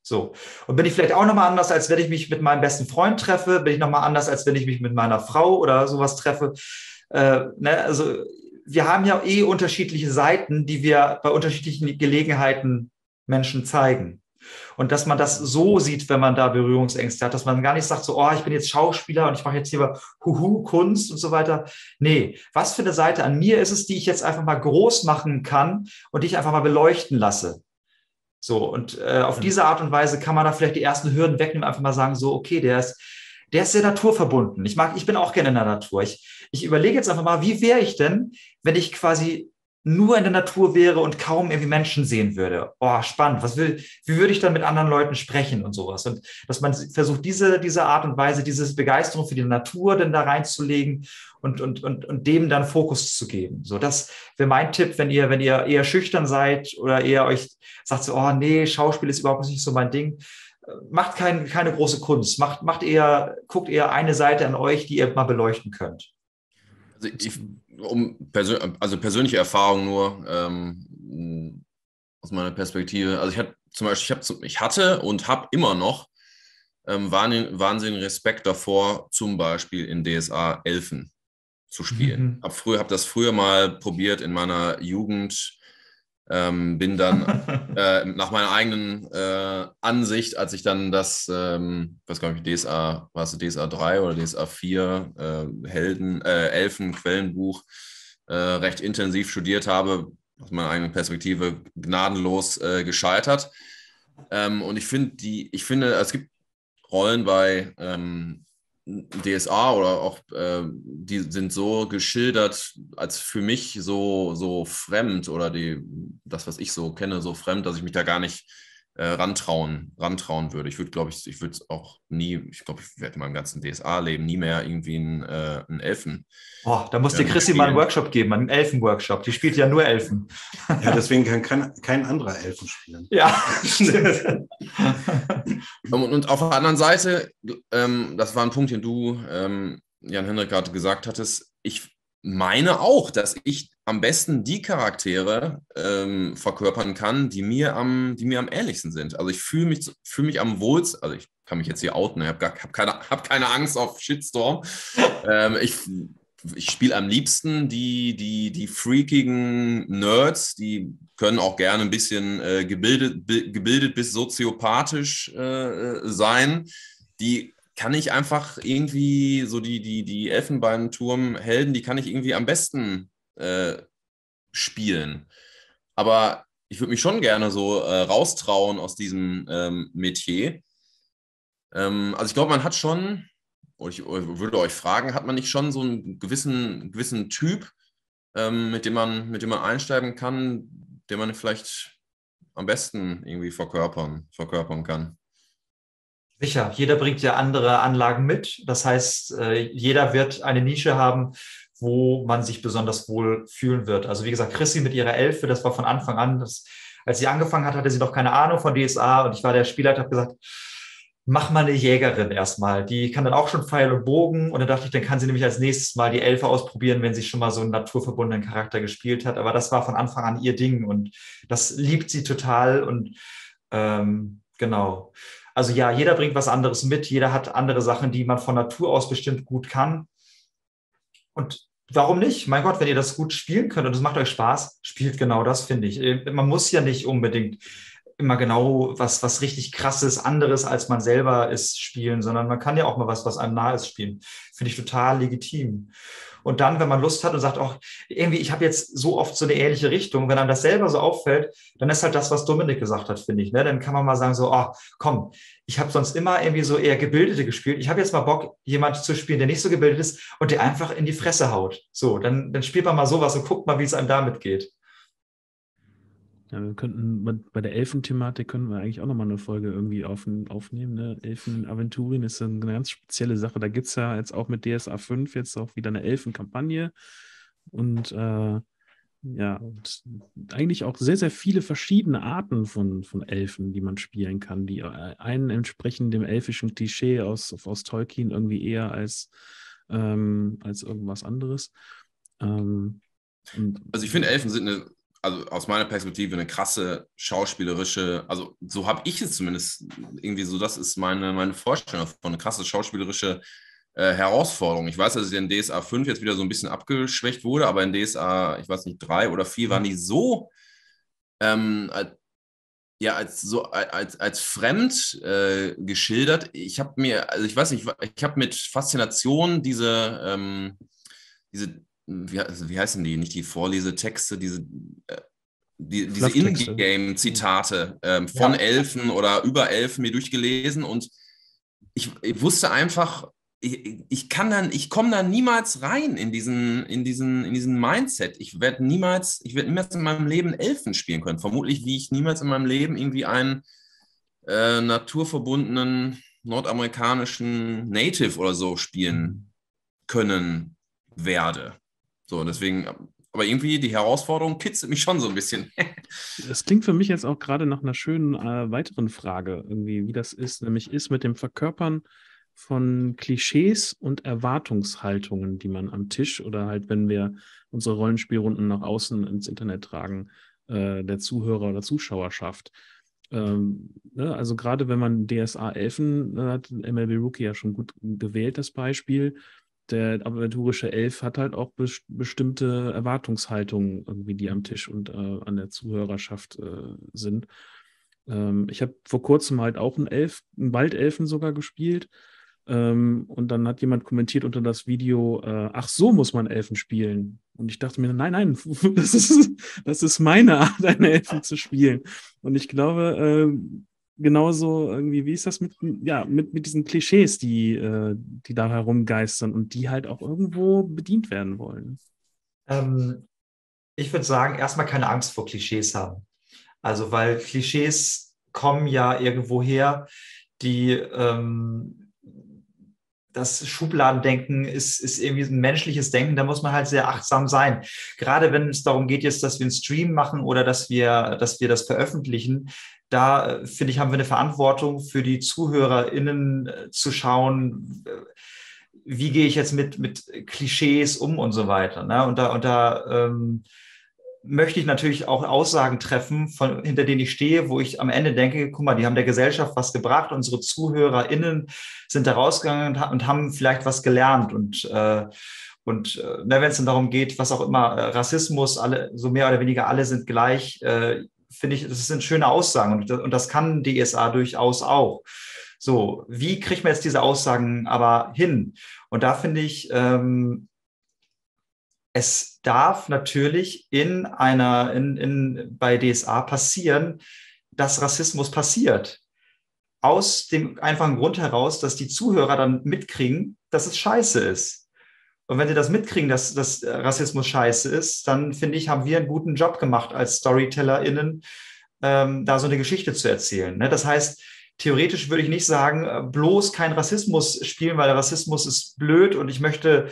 So. Und bin ich vielleicht auch nochmal anders, als wenn ich mich mit meinem besten Freund treffe? Bin ich nochmal anders, als wenn ich mich mit meiner Frau oder sowas treffe? Also, wir haben ja eh unterschiedliche Seiten, die wir bei unterschiedlichen Gelegenheiten Menschen zeigen. Und dass man das so sieht, wenn man da Berührungsängste hat, dass man gar nicht sagt, so, oh, ich bin jetzt Schauspieler und ich mache jetzt hier Kunst und so weiter. Nee, was für eine Seite an mir ist es, die ich jetzt einfach mal groß machen kann und die ich einfach mal beleuchten lasse? So, und auf diese Art und Weise kann man da vielleicht die ersten Hürden wegnehmen, einfach mal sagen, so, okay, der ist sehr naturverbunden. Ich bin auch gerne in der Natur. Ich überlege jetzt einfach mal, wie wäre ich denn, wenn ich quasi nur in der Natur wäre und kaum irgendwie Menschen sehen würde? Oh, spannend. Wie würde ich dann mit anderen Leuten sprechen und sowas? Und dass man versucht, diese Art und Weise, diese Begeisterung für die Natur dann da reinzulegen und dem dann Fokus zu geben. So, das wäre mein Tipp, wenn ihr eher schüchtern seid oder eher euch sagt so, oh nee, Schauspiel ist überhaupt nicht so mein Ding. Macht keine große Kunst. Guckt eher eine Seite an euch, die ihr mal beleuchten könnt. Also persönliche Erfahrung nur aus meiner Perspektive. Also ich hatte und habe immer noch wahnsinnigen Respekt davor, zum Beispiel in DSA Elfen zu spielen. Habe das früher mal probiert in meiner Jugend, bin dann nach meiner eigenen Ansicht, als ich dann das, was glaube ich, DSA, war es DSA 3 oder DSA 4, Elfen, Quellenbuch, recht intensiv studiert habe, aus meiner eigenen Perspektive gnadenlos gescheitert. Und ich finde, es gibt Rollen bei DSA oder auch, die sind so geschildert, als für mich so fremd oder das, was ich so kenne, so fremd, dass ich mich da gar nicht rantrauen würde. Ich werde in meinem ganzen DSA-Leben nie mehr irgendwie einen Elfen. Boah, da muss dir Chrissy mal einen Workshop geben, einen Elfen-Workshop. Die spielt ja nur Elfen. Ja, deswegen kann kein anderer Elfen spielen. Ja, stimmt. Und auf der anderen Seite, das war ein Punkt, den du, Jan-Hendrik, gerade gesagt hattest, ich meine auch, dass ich am besten die Charaktere verkörpern kann, die mir am ähnlichsten sind. Also ich fühle mich am wohlsten, also ich kann mich jetzt hier outen, ich habe keine Angst auf Shitstorm. Ich spiele am liebsten die freakigen Nerds, die können auch gerne ein bisschen gebildet bis soziopathisch sein, die kann ich einfach irgendwie so die Elfenbeinturm-Helden, die kann ich irgendwie am besten spielen. Aber ich würde mich schon gerne so raustrauen aus diesem Metier. Also ich glaube, man hat schon, ich würde euch fragen, hat man nicht schon so einen gewissen Typ, mit dem man einsteigen kann, den man vielleicht am besten irgendwie verkörpern kann? Sicher, jeder bringt ja andere Anlagen mit. Das heißt, jeder wird eine Nische haben, wo man sich besonders wohl fühlen wird. Also wie gesagt, Chrissy mit ihrer Elfe, das war von Anfang an, als sie angefangen hat, hatte sie noch keine Ahnung von DSA und ich war der Spielleiter, habe gesagt, mach mal eine Jägerin erstmal. Die kann dann auch schon Pfeil und Bogen und dann dachte ich, dann kann sie nämlich als nächstes mal die Elfe ausprobieren, wenn sie schon mal so einen naturverbundenen Charakter gespielt hat. Aber das war von Anfang an ihr Ding und das liebt sie total und genau. Also ja, jeder bringt was anderes mit, jeder hat andere Sachen, die man von Natur aus bestimmt gut kann. Und warum nicht? Mein Gott, wenn ihr das gut spielen könnt und es macht euch Spaß, spielt genau das, finde ich. Man muss ja nicht unbedingt immer genau was richtig Krasses, anderes als man selber ist, spielen, sondern man kann ja auch mal was einem nahe ist, spielen. Finde ich total legitim. Und dann, wenn man Lust hat und sagt, auch irgendwie, ich habe jetzt so oft so eine ähnliche Richtung, wenn einem das selber so auffällt, dann ist halt das, was Dominik gesagt hat, finde ich. Ne? Dann kann man mal sagen so, oh, komm, ich habe sonst immer irgendwie so eher Gebildete gespielt. Ich habe jetzt mal Bock, jemand zu spielen, der nicht so gebildet ist und der einfach in die Fresse haut. So, dann spielt man mal sowas und guckt mal, wie es einem damit geht. Ja, wir könnten bei der Elfen-Thematik können wir eigentlich auch nochmal eine Folge irgendwie aufnehmen. Ne? Elfen-Aventurien ist eine ganz spezielle Sache. Da gibt es ja jetzt auch mit DSA 5 jetzt auch wieder eine Elfen-Kampagne. Und und eigentlich auch sehr, sehr viele verschiedene Arten von Elfen, die man spielen kann, die einen entsprechen dem elfischen Klischee aus Tolkien irgendwie eher als irgendwas anderes. Also ich finde, Elfen sind also aus meiner Perspektive eine krasse schauspielerische, also so habe ich es zumindest irgendwie so, das ist meine Vorstellung von eine krasse schauspielerische Herausforderung. Ich weiß, dass es in DSA 5 jetzt wieder so ein bisschen abgeschwächt wurde, aber in DSA, ich weiß nicht, 3 oder 4 waren die so als fremd geschildert. Ich habe mit Faszination diese wie heißen die? Nicht die Vorlesetexte, diese In-Game-Zitate von Elfen oder über Elfen mir durchgelesen und ich wusste einfach, ich komme da niemals rein in diesen Mindset. Ich werde niemals in meinem Leben Elfen spielen können. Vermutlich, wie ich niemals in meinem Leben irgendwie einen naturverbundenen nordamerikanischen Native oder so spielen können werde. So, deswegen, aber irgendwie die Herausforderung kitzelt mich schon so ein bisschen. Das klingt für mich jetzt auch gerade nach einer schönen weiteren Frage, irgendwie, wie das ist, nämlich ist mit dem Verkörpern von Klischees und Erwartungshaltungen, die man am Tisch oder halt, wenn wir unsere Rollenspielrunden nach außen ins Internet tragen, der Zuhörer oder Zuschauerschaft. Also gerade wenn man DSA 11, hat MLB-Rookie ja schon gut gewählt, das Beispiel. Der aventurische Elf hat halt auch bestimmte Erwartungshaltungen, irgendwie, die am Tisch und an der Zuhörerschaft sind. Ich habe vor kurzem halt auch einen Waldelfen sogar gespielt. Und dann hat jemand kommentiert unter das Video, ach, so muss man Elfen spielen. Und ich dachte mir, nein, das ist meine Art, einen Elfen zu spielen. Und ich glaube, genauso irgendwie, wie ist das mit diesen Klischees, die da herumgeistern und die halt auch irgendwo bedient werden wollen? Ich würde sagen, erstmal keine Angst vor Klischees haben. Also, weil Klischees kommen ja irgendwo her, die das Schubladendenken ist irgendwie ein menschliches Denken, da muss man halt sehr achtsam sein. Gerade wenn es darum geht jetzt, dass wir einen Stream machen oder dass wir das veröffentlichen, da, finde ich, haben wir eine Verantwortung für die ZuhörerInnen zu schauen, wie gehe ich jetzt mit Klischees um und so weiter. Ne? Und da möchte ich natürlich auch Aussagen treffen, hinter denen ich stehe, wo ich am Ende denke, guck mal, die haben der Gesellschaft was gebracht, unsere ZuhörerInnen sind da rausgegangen und haben vielleicht was gelernt. Und wenn es dann darum geht, was auch immer, Rassismus, alle, so mehr oder weniger alle sind gleich, finde ich, das sind schöne Aussagen und das kann DSA durchaus auch. So, wie kriegt man jetzt diese Aussagen aber hin? Und da finde ich, es darf natürlich bei DSA passieren, dass Rassismus passiert. Aus dem einfachen Grund heraus, dass die Zuhörer dann mitkriegen, dass es scheiße ist. Und wenn sie das mitkriegen, dass Rassismus scheiße ist, dann finde ich, haben wir einen guten Job gemacht als StorytellerInnen, da so eine Geschichte zu erzählen. Ne? Das heißt, theoretisch würde ich nicht sagen, bloß kein Rassismus spielen, weil Rassismus ist blöd und ich möchte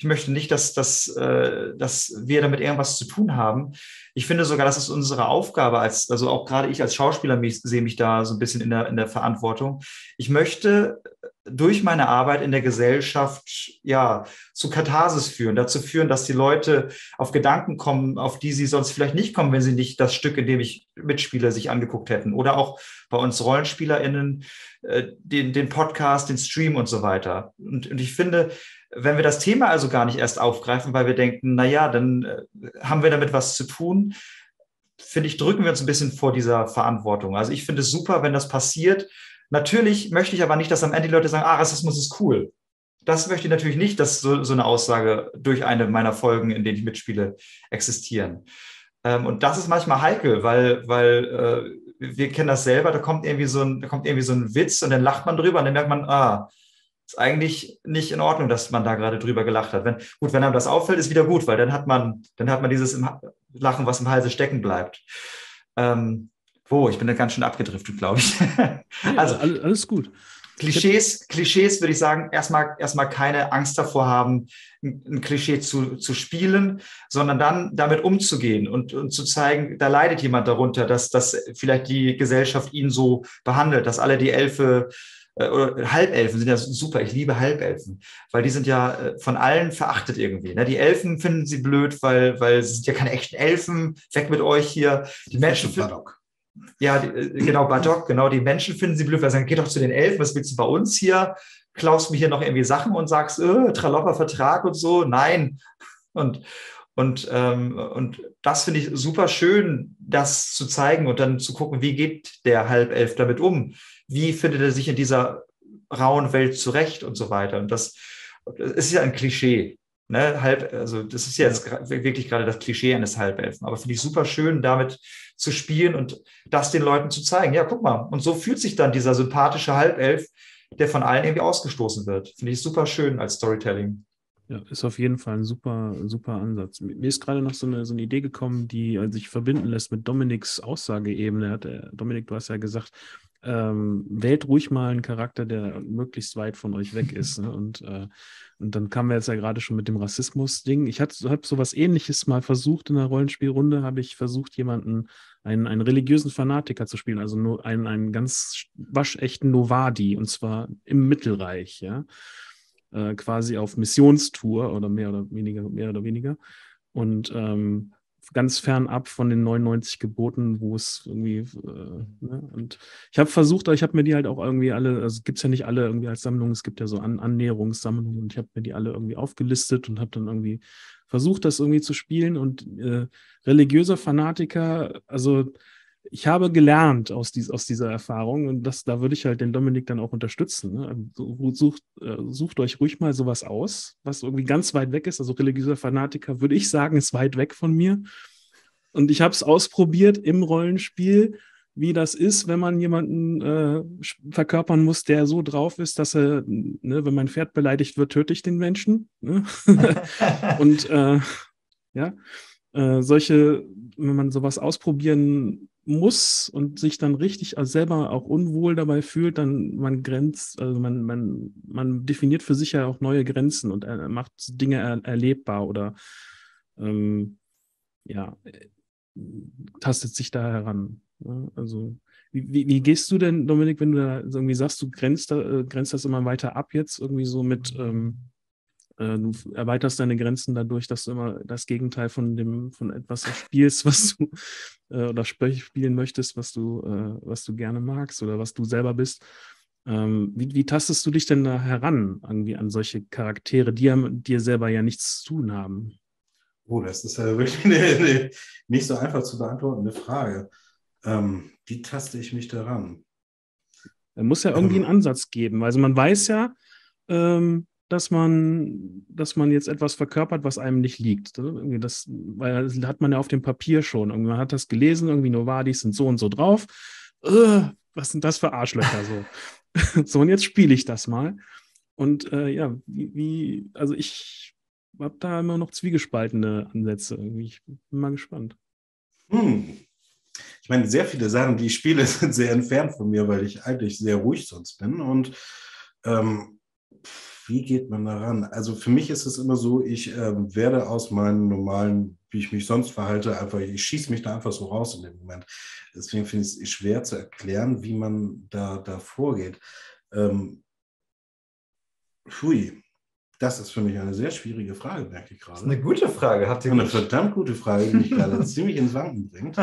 nicht, dass wir damit irgendwas zu tun haben. Ich finde sogar, das ist unsere Aufgabe, also auch gerade ich als Schauspieler sehe mich da so ein bisschen in der Verantwortung. Ich möchte durch meine Arbeit in der Gesellschaft ja zu Katharsis führen, dazu führen, dass die Leute auf Gedanken kommen, auf die sie sonst vielleicht nicht kommen, wenn sie nicht das Stück, in dem ich mitspiele, sich angeguckt hätten. Oder auch bei uns RollenspielerInnen, den Podcast, den Stream und so weiter. Und ich finde, wenn wir das Thema also gar nicht erst aufgreifen, weil wir denken, naja, dann haben wir damit was zu tun, finde ich, drücken wir uns ein bisschen vor dieser Verantwortung. Also ich finde es super, wenn das passiert. Natürlich möchte ich aber nicht, dass am Ende die Leute sagen, Rassismus ist cool. Das möchte ich natürlich nicht, dass so eine Aussage durch eine meiner Folgen, in denen ich mitspiele, existieren. Und das ist manchmal heikel, weil wir kennen das selber, da kommt irgendwie so ein Witz und dann lacht man drüber und dann merkt man, ist eigentlich nicht in Ordnung, dass man da gerade drüber gelacht hat. Wenn einem das auffällt, ist wieder gut, weil dann hat man dieses Lachen, was im Halse stecken bleibt. Ich bin da ganz schön abgedriftet, glaube ich. Also alles gut. Klischees würde ich sagen, erstmal keine Angst davor haben, ein Klischee zu spielen, sondern dann damit umzugehen und zu zeigen, da leidet jemand darunter, dass vielleicht die Gesellschaft ihn so behandelt, dass alle die Elfe oder Halbelfen sind ja super, ich liebe Halbelfen, weil die sind ja von allen verachtet irgendwie. Ne? Die Elfen finden sie blöd, weil sie sind ja keine echten Elfen, weg mit euch hier. Die Menschen finden... Ja, die Menschen finden sie blöd, weil sie sagen, geh doch zu den Elfen, was willst du bei uns hier? Klaust mir hier noch irgendwie Sachen und sagst, Tralopper Vertrag und so, nein. Und das finde ich super schön, das zu zeigen und dann zu gucken, wie geht der Halbelf damit um? Wie findet er sich in dieser rauen Welt zurecht und so weiter? Und das ist ja ein Klischee. Ne? Das ist ja jetzt wirklich gerade das Klischee eines Halbelfen. Aber finde ich super schön, damit zu spielen und das den Leuten zu zeigen. Ja, guck mal. Und so fühlt sich dann dieser sympathische Halbelf, der von allen irgendwie ausgestoßen wird. Finde ich super schön als Storytelling. Ja, ist auf jeden Fall ein super Ansatz. Mir ist gerade noch so eine Idee gekommen, die sich verbinden lässt mit Dominiks Aussageebene. Dominik, du hast ja gesagt, wählt ruhig mal einen Charakter, der möglichst weit von euch weg ist. Ne? Und dann kamen wir jetzt ja gerade schon mit dem Rassismus-Ding. Ich habe so was Ähnliches mal versucht in einer Rollenspielrunde, habe ich versucht, einen religiösen Fanatiker zu spielen, also nur einen ganz waschechten Novadi, und zwar im Mittelreich, ja, quasi auf Missionstour oder mehr oder weniger. Und ganz fernab von den 99 Geboten, wo es irgendwie, ne? Und ich habe mir die halt auch irgendwie alle, also gibt es ja nicht alle irgendwie als Sammlung, es gibt ja so Annäherungssammlungen, und ich habe mir die alle irgendwie aufgelistet und habe dann irgendwie versucht, das irgendwie zu spielen, und religiöser Fanatiker, also ich habe gelernt aus dieser Erfahrung, und da würde ich halt den Dominik dann auch unterstützen. Ne? Sucht euch ruhig mal sowas aus, was irgendwie ganz weit weg ist. Also religiöser Fanatiker, würde ich sagen, ist weit weg von mir. Und ich habe es ausprobiert im Rollenspiel, wie das ist, wenn man jemanden verkörpern muss, der so drauf ist, dass er, ne, wenn mein Pferd beleidigt wird, töte ich den Menschen. Ne? Und Ja? Wenn man sowas ausprobieren muss und sich dann richtig selber auch unwohl dabei fühlt, dann man definiert für sich ja auch neue Grenzen und macht Dinge erlebbar oder tastet sich da heran. Ja? Also wie gehst du denn, Dominik, wenn du da irgendwie sagst, du grenzt das immer weiter ab jetzt, irgendwie so mit, du erweiterst deine Grenzen dadurch, dass du immer das Gegenteil von etwas spielst, was du oder spielen möchtest, was du gerne magst oder was du selber bist. Wie tastest du dich denn da heran, irgendwie an solche Charaktere, die ja mit dir selber ja nichts zu tun haben? Oh, das ist ja wirklich eine nicht so einfach zu beantwortende Frage. Wie taste ich mich daran? Da muss ja irgendwie einen Ansatz geben. Also man weiß ja, dass man jetzt etwas verkörpert, was einem nicht liegt. Das, weil das hat man ja auf dem Papier schon. Und man hat das gelesen, irgendwie Novadis sind so und so drauf. Was sind das für Arschlöcher? So, so und jetzt spiele ich das mal. Und also ich habe da immer noch zwiegespaltene Ansätze irgendwie. Ich bin mal gespannt. Ich meine, sehr viele Sachen, die ich spiele, sind sehr entfernt von mir, weil ich eigentlich sehr ruhig sonst bin. Und wie geht man daran? Also für mich ist es immer so, ich werde aus meinen normalen, wie ich mich sonst verhalte, ich schieße mich da einfach so raus in dem Moment. Deswegen finde ich es schwer zu erklären, wie man da vorgeht. Das ist für mich eine sehr schwierige Frage, merke ich gerade. Das ist eine gute Frage. Eine verdammt gute Frage, die mich gerade ziemlich ins Wanken bringt.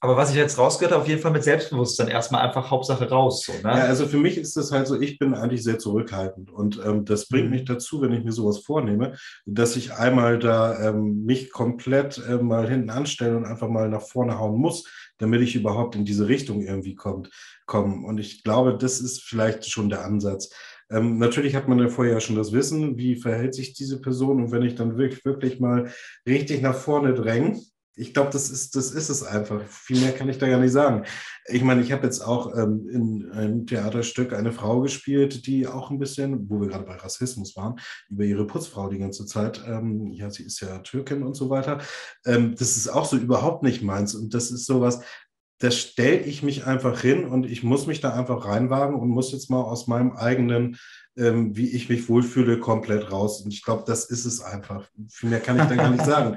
Aber was ich jetzt rausgehört habe, auf jeden Fall mit Selbstbewusstsein erstmal einfach Hauptsache raus. So, ne? Ja, also für mich ist das halt so, ich bin eigentlich sehr zurückhaltend und das bringt mich dazu, wenn ich mir sowas vornehme, dass ich einmal da mich komplett mal hinten anstelle und einfach mal nach vorne hauen muss, damit ich überhaupt in diese Richtung irgendwie komme. Und ich glaube, das ist vielleicht schon der Ansatz. Natürlich hat man ja vorher schon das Wissen, wie verhält sich diese Person und wenn ich dann wirklich mal richtig nach vorne dränge, ich glaube, das ist es einfach. Viel mehr kann ich da gar nicht sagen. Ich meine, ich habe jetzt auch in einem Theaterstück eine Frau gespielt, die auch ein bisschen, wo wir gerade bei Rassismus waren, über ihre Putzfrau die ganze Zeit, ja, sie ist ja Türkin und so weiter. Das ist auch so überhaupt nicht meins. Und das ist sowas, da stelle ich mich einfach hin und ich muss mich da einfach reinwagen und muss jetzt mal aus meinem eigenen, wie ich mich wohlfühle, komplett raus. Und ich glaube, das ist es einfach. Viel mehr kann ich da gar nicht sagen.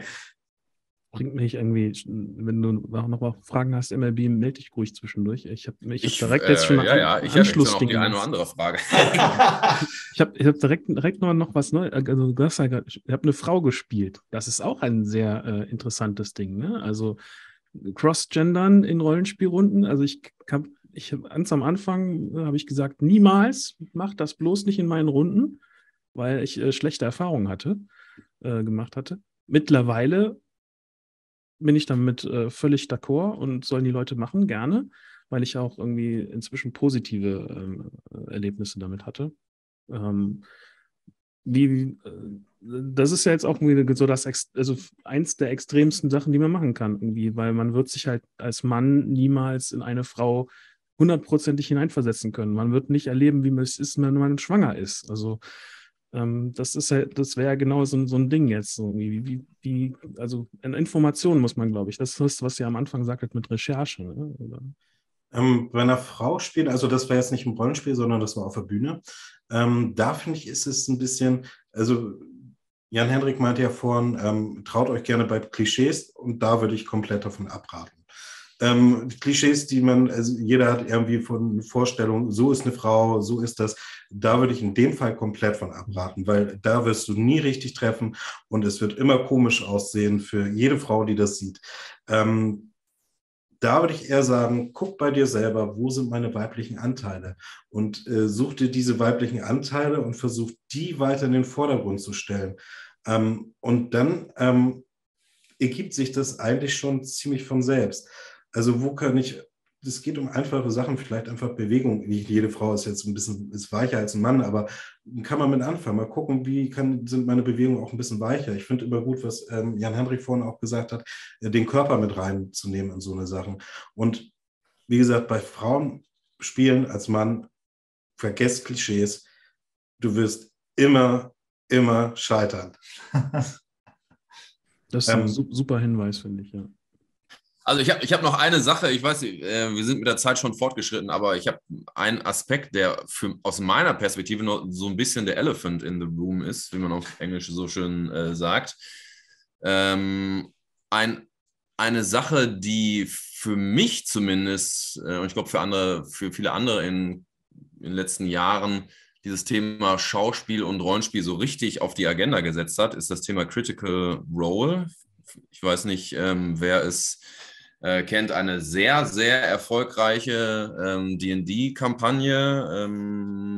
Bringt mich irgendwie, wenn du noch Fragen hast, MLB, melde dich ruhig zwischendurch. Ich direkt jetzt schon mal ich Anschluss habe jetzt noch die eine oder andere Frage. Ich hab direkt noch was Neues. Also, ich habe eine Frau gespielt. Das ist auch ein sehr interessantes Ding. Ne? Also Cross-Gendern in Rollenspielrunden. Also ganz am Anfang habe ich gesagt, niemals, mach das bloß nicht in meinen Runden, weil ich schlechte Erfahrungen gemacht hatte. Mittlerweile bin ich damit völlig d'accord und sollen die Leute machen, gerne, weil ich auch irgendwie inzwischen positive Erlebnisse damit hatte. Das ist ja jetzt auch so eins der extremsten Sachen, die man machen kann, irgendwie, weil man wird sich halt als Mann niemals in eine Frau 100%ig hineinversetzen können. Man wird nicht erleben, wie es ist, wenn man schwanger ist. Also das wäre ja genau so ein Ding jetzt. So also an Informationen muss man, glaube ich, das ist, was ihr am Anfang sagtet mit Recherche. Ne? Bei einer Frau spielen, also das war jetzt nicht im Rollenspiel, sondern das war auf der Bühne. Da finde ich, ist es ein bisschen, also Jan-Hendrik meinte ja vorhin, traut euch gerne bei Klischees und da würde ich komplett davon abraten. Klischees, also jeder hat irgendwie von Vorstellungen, so ist eine Frau, so ist das, da würde ich in dem Fall komplett von abraten, weil da wirst du nie richtig treffen und es wird immer komisch aussehen für jede Frau, die das sieht. Da würde ich eher sagen, guck bei dir selber, wo sind meine weiblichen Anteile und such dir diese weiblichen Anteile und versuch die weiter in den Vordergrund zu stellen. Und dann ergibt sich das eigentlich schon ziemlich von selbst. Also es geht um einfache Sachen, vielleicht einfach Bewegung. Nicht jede Frau ist jetzt ein bisschen weicher als ein Mann, aber kann man mit anfangen. Mal gucken, sind meine Bewegungen auch ein bisschen weicher. Ich finde immer gut, was Jan-Hendrik vorhin auch gesagt hat, den Körper mit reinzunehmen in so eine Sachen. Und wie gesagt, bei Frauen spielen als Mann, vergesst Klischees, du wirst immer scheitern. Das ist ein super Hinweis, finde ich, ja. Also ich hab noch eine Sache, ich weiß nicht, wir sind mit der Zeit schon fortgeschritten, aber ich habe einen Aspekt, der aus meiner Perspektive noch so ein bisschen der Elephant in the Room ist, wie man auf Englisch so schön sagt. Eine Sache, die für mich zumindest, und ich glaube für viele andere in den letzten Jahren, dieses Thema Schauspiel und Rollenspiel so richtig auf die Agenda gesetzt hat, ist das Thema Critical Role. Ich weiß nicht, wer es kennt, eine sehr, sehr erfolgreiche D&D-Kampagne,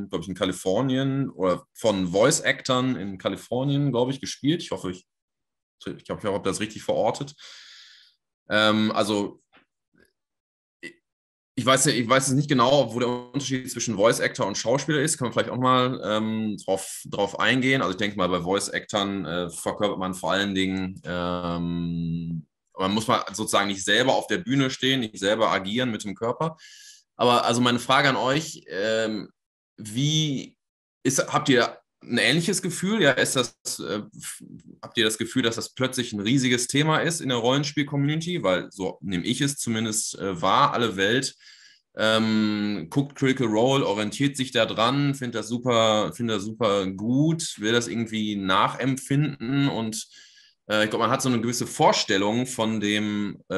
glaube ich, in Kalifornien, oder von Voice-Actern in Kalifornien, glaube ich, gespielt. Ich hoffe, ich habe das richtig verortet. Also, ich weiß jetzt nicht genau, wo der Unterschied zwischen Voice-Actor und Schauspieler ist. Kann man vielleicht auch mal drauf eingehen. Also ich denke mal, bei Voice-Actern verkörpert man vor allen Dingen, man muss mal sozusagen nicht selber auf der Bühne stehen, nicht selber agieren mit dem Körper. Aber also meine Frage an euch, habt ihr ein ähnliches Gefühl? Ja, habt ihr das Gefühl, dass das plötzlich ein riesiges Thema ist in der Rollenspiel-Community? Weil so nehme ich es zumindest wahr, alle Welt guckt Critical Role, orientiert sich da dran, findet das super gut, will das irgendwie nachempfinden und ich glaube, man hat so eine gewisse Vorstellung von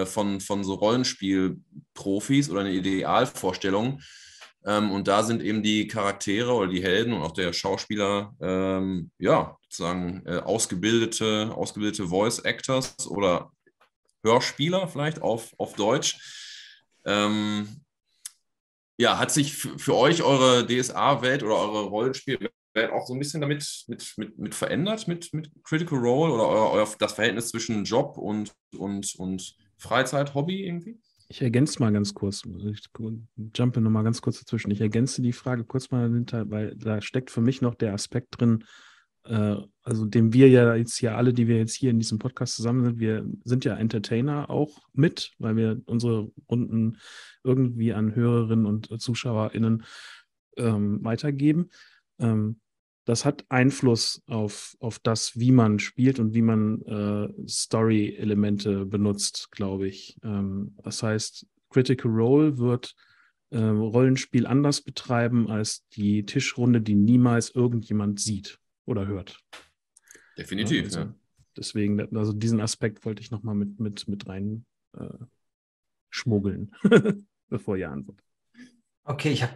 von so Rollenspielprofis oder eine Idealvorstellung und da sind eben die Charaktere oder die Helden und auch der Schauspieler sozusagen ausgebildete Voice Actors oder Hörspieler vielleicht auf Deutsch. Hat sich für euch eure DSA-Welt oder eure Rollenspielwelt auch so ein bisschen damit mit verändert, mit Critical Role oder das Verhältnis zwischen Job und Freizeit, Hobby irgendwie? Ich ergänze mal ganz kurz, ich jumpe nochmal ganz kurz dazwischen. Ich ergänze die Frage kurz mal dahinter, weil da steckt für mich noch der Aspekt drin, also dem wir ja jetzt hier alle, die wir jetzt hier in diesem Podcast zusammen sind, wir sind ja Entertainer auch mit, weil wir unsere Runden irgendwie an Hörerinnen und ZuschauerInnen weitergeben. Das hat Einfluss auf das, wie man spielt und wie man Story-Elemente benutzt, glaube ich. Das heißt, Critical Role wird Rollenspiel anders betreiben als die Tischrunde, die niemals irgendjemand sieht oder hört. Definitiv, ja. Also ja. Deswegen, also diesen Aspekt wollte ich nochmal mit rein schmuggeln, bevor ihr antwortet. Okay, ich hab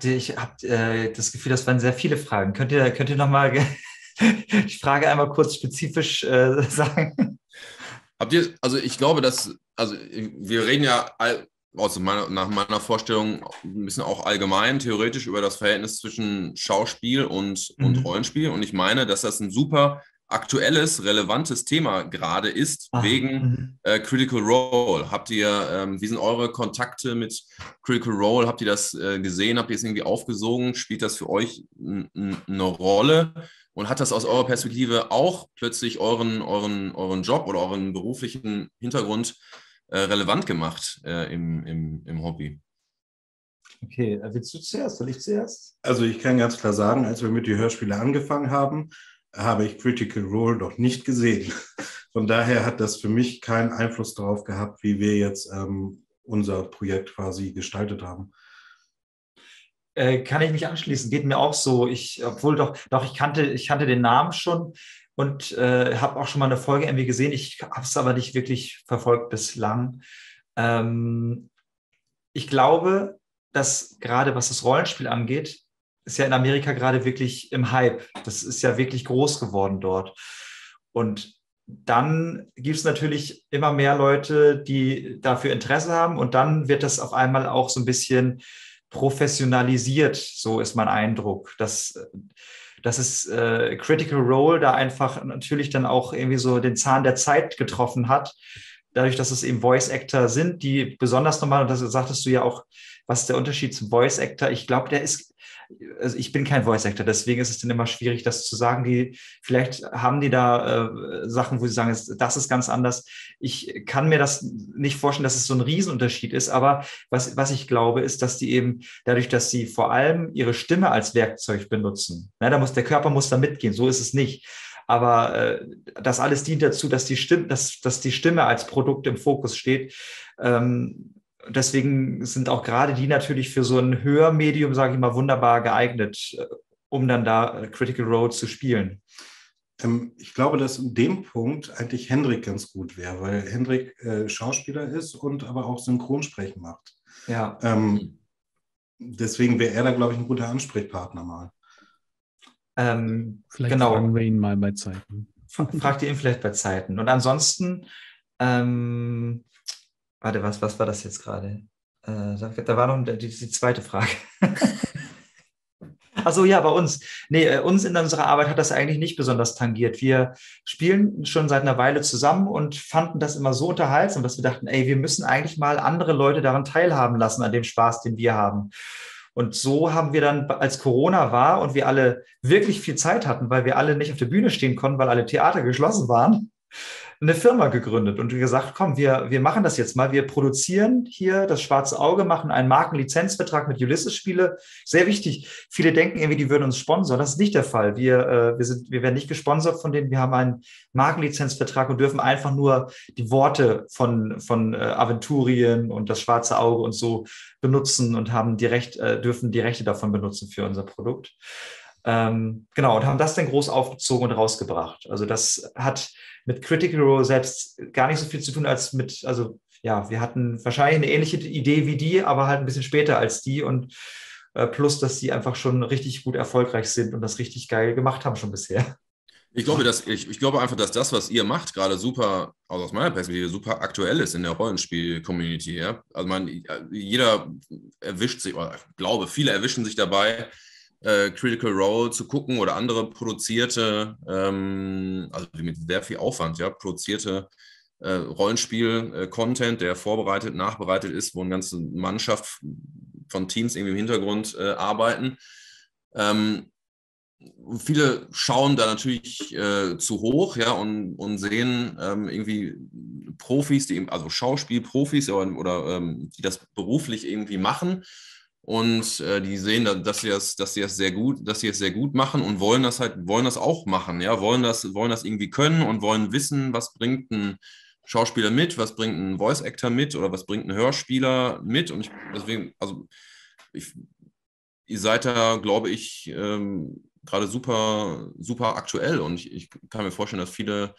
das Gefühl, das waren sehr viele Fragen. Könnt ihr nochmal die Frage einmal kurz spezifisch sagen? Habt ihr, also ich glaube, wir reden ja nach meiner Vorstellung ein bisschen auch allgemein, theoretisch über das Verhältnis zwischen Schauspiel und Rollenspiel. Und ich meine, dass das ein super aktuelles, relevantes Thema gerade ist, wegen Critical Role. Habt ihr, wie sind eure Kontakte mit Critical Role? Habt ihr das gesehen? Habt ihr es irgendwie aufgesogen? Spielt das für euch eine Rolle? Und hat das aus eurer Perspektive auch plötzlich euren Job oder euren beruflichen Hintergrund relevant gemacht im Hobby? Okay, willst du zuerst? Soll ich zuerst? Also ich kann ganz klar sagen, als wir mit den Hörspielen angefangen haben, habe ich Critical Role noch nicht gesehen. Von daher hat das für mich keinen Einfluss darauf gehabt, wie wir jetzt unser Projekt quasi gestaltet haben. Kann ich mich anschließen? Geht mir auch so. Ich kannte den Namen schon und habe auch schon mal eine Folge irgendwie gesehen. Ich habe es aber nicht wirklich verfolgt bislang. Ich glaube, dass gerade was das Rollenspiel angeht, ist ja in Amerika gerade wirklich im Hype. Das ist ja wirklich groß geworden dort. Und dann gibt es natürlich immer mehr Leute, die dafür Interesse haben. Und dann wird das auf einmal auch so ein bisschen professionalisiert. So ist mein Eindruck, dass es Critical Role da einfach natürlich dann auch irgendwie so den Zahn der Zeit getroffen hat. dadurch, dass es eben Voice-Actor sind, die besonders normal, und das sagtest du ja auch, was ist der Unterschied zum Voice-Actor? Ich glaube, der ist, also ich bin kein Voice-Actor, deswegen ist es dann immer schwierig, das zu sagen. Vielleicht haben die da Sachen, wo sie sagen, das ist ganz anders. Ich kann mir das nicht vorstellen, dass es so ein Riesenunterschied ist, aber was ich glaube, ist, dass die eben dadurch, dass sie vor allem ihre Stimme als Werkzeug benutzen, ne, der Körper muss da mitgehen, so ist es nicht. Aber das alles dient dazu, dass die Stimme als Produkt im Fokus steht. Deswegen sind auch gerade die natürlich für so ein Hörmedium, sage ich mal, wunderbar geeignet, um dann da Critical Role zu spielen. Ich glaube, dass in dem Punkt eigentlich Hendrik ganz gut wäre, weil Hendrik Schauspieler ist und aber auch Synchronsprechen macht. Ja. Deswegen wäre er da, glaube ich, ein guter Ansprechpartner mal. Vielleicht fragen wir ihn mal bei Zeiten. Fragt ihr ihn vielleicht bei Zeiten. Und ansonsten, warte, was war das jetzt gerade? Da war noch die zweite Frage. Achso, ja, bei uns. Nee, uns in unserer Arbeit hat das eigentlich nicht besonders tangiert. Wir spielen schon seit einer Weile zusammen und fanden das immer so unterhaltsam, dass wir dachten, ey, wir müssen eigentlich mal andere Leute daran teilhaben lassen, an dem Spaß, den wir haben. Und so haben wir dann, als Corona war und wir alle wirklich viel Zeit hatten, weil wir alle nicht auf der Bühne stehen konnten, weil alle Theater geschlossen waren, eine Firma gegründet und gesagt, komm, wir machen das jetzt mal. Wir produzieren hier das Schwarze Auge, machen einen Markenlizenzvertrag mit Ulisses Spiele. Sehr wichtig. Viele denken irgendwie, die würden uns sponsern. Das ist nicht der Fall. Wir werden nicht gesponsert von denen. Wir haben einen Markenlizenzvertrag und dürfen einfach nur die Worte von Aventurien und das Schwarze Auge und so benutzen und haben dürfen die Rechte davon benutzen für unser Produkt. Genau, und haben das dann groß aufgezogen und rausgebracht. Also das hat mit Critical Role selbst gar nicht so viel zu tun als mit, also ja, wir hatten wahrscheinlich eine ähnliche Idee wie die, aber halt ein bisschen später als die und plus, dass die einfach schon richtig gut erfolgreich sind und das richtig geil gemacht haben schon bisher. Ich glaube einfach, dass das, was ihr macht, gerade super, also aus meiner Perspektive, super aktuell ist in der Rollenspiel-Community. Ja? Also jeder erwischt sich, oder ich glaube, viele erwischen sich dabei, Critical Role zu gucken oder andere produzierte, also mit sehr viel Aufwand, ja, produzierte Rollenspiel-Content, der vorbereitet, nachbereitet ist, wo eine ganze Mannschaft von Teams irgendwie im Hintergrund arbeiten. Viele schauen da natürlich zu hoch, ja, und sehen irgendwie Profis, also Schauspielprofis oder die das beruflich irgendwie machen. Und die sehen, dass sie es sehr gut machen und wollen das auch machen, ja, wollen das irgendwie können und wollen wissen, was bringt ein Schauspieler mit, was bringt ein Voice-Actor mit oder was bringt ein Hörspieler mit. Und ihr seid da, glaube ich, gerade super, super aktuell. Und ich kann mir vorstellen, dass viele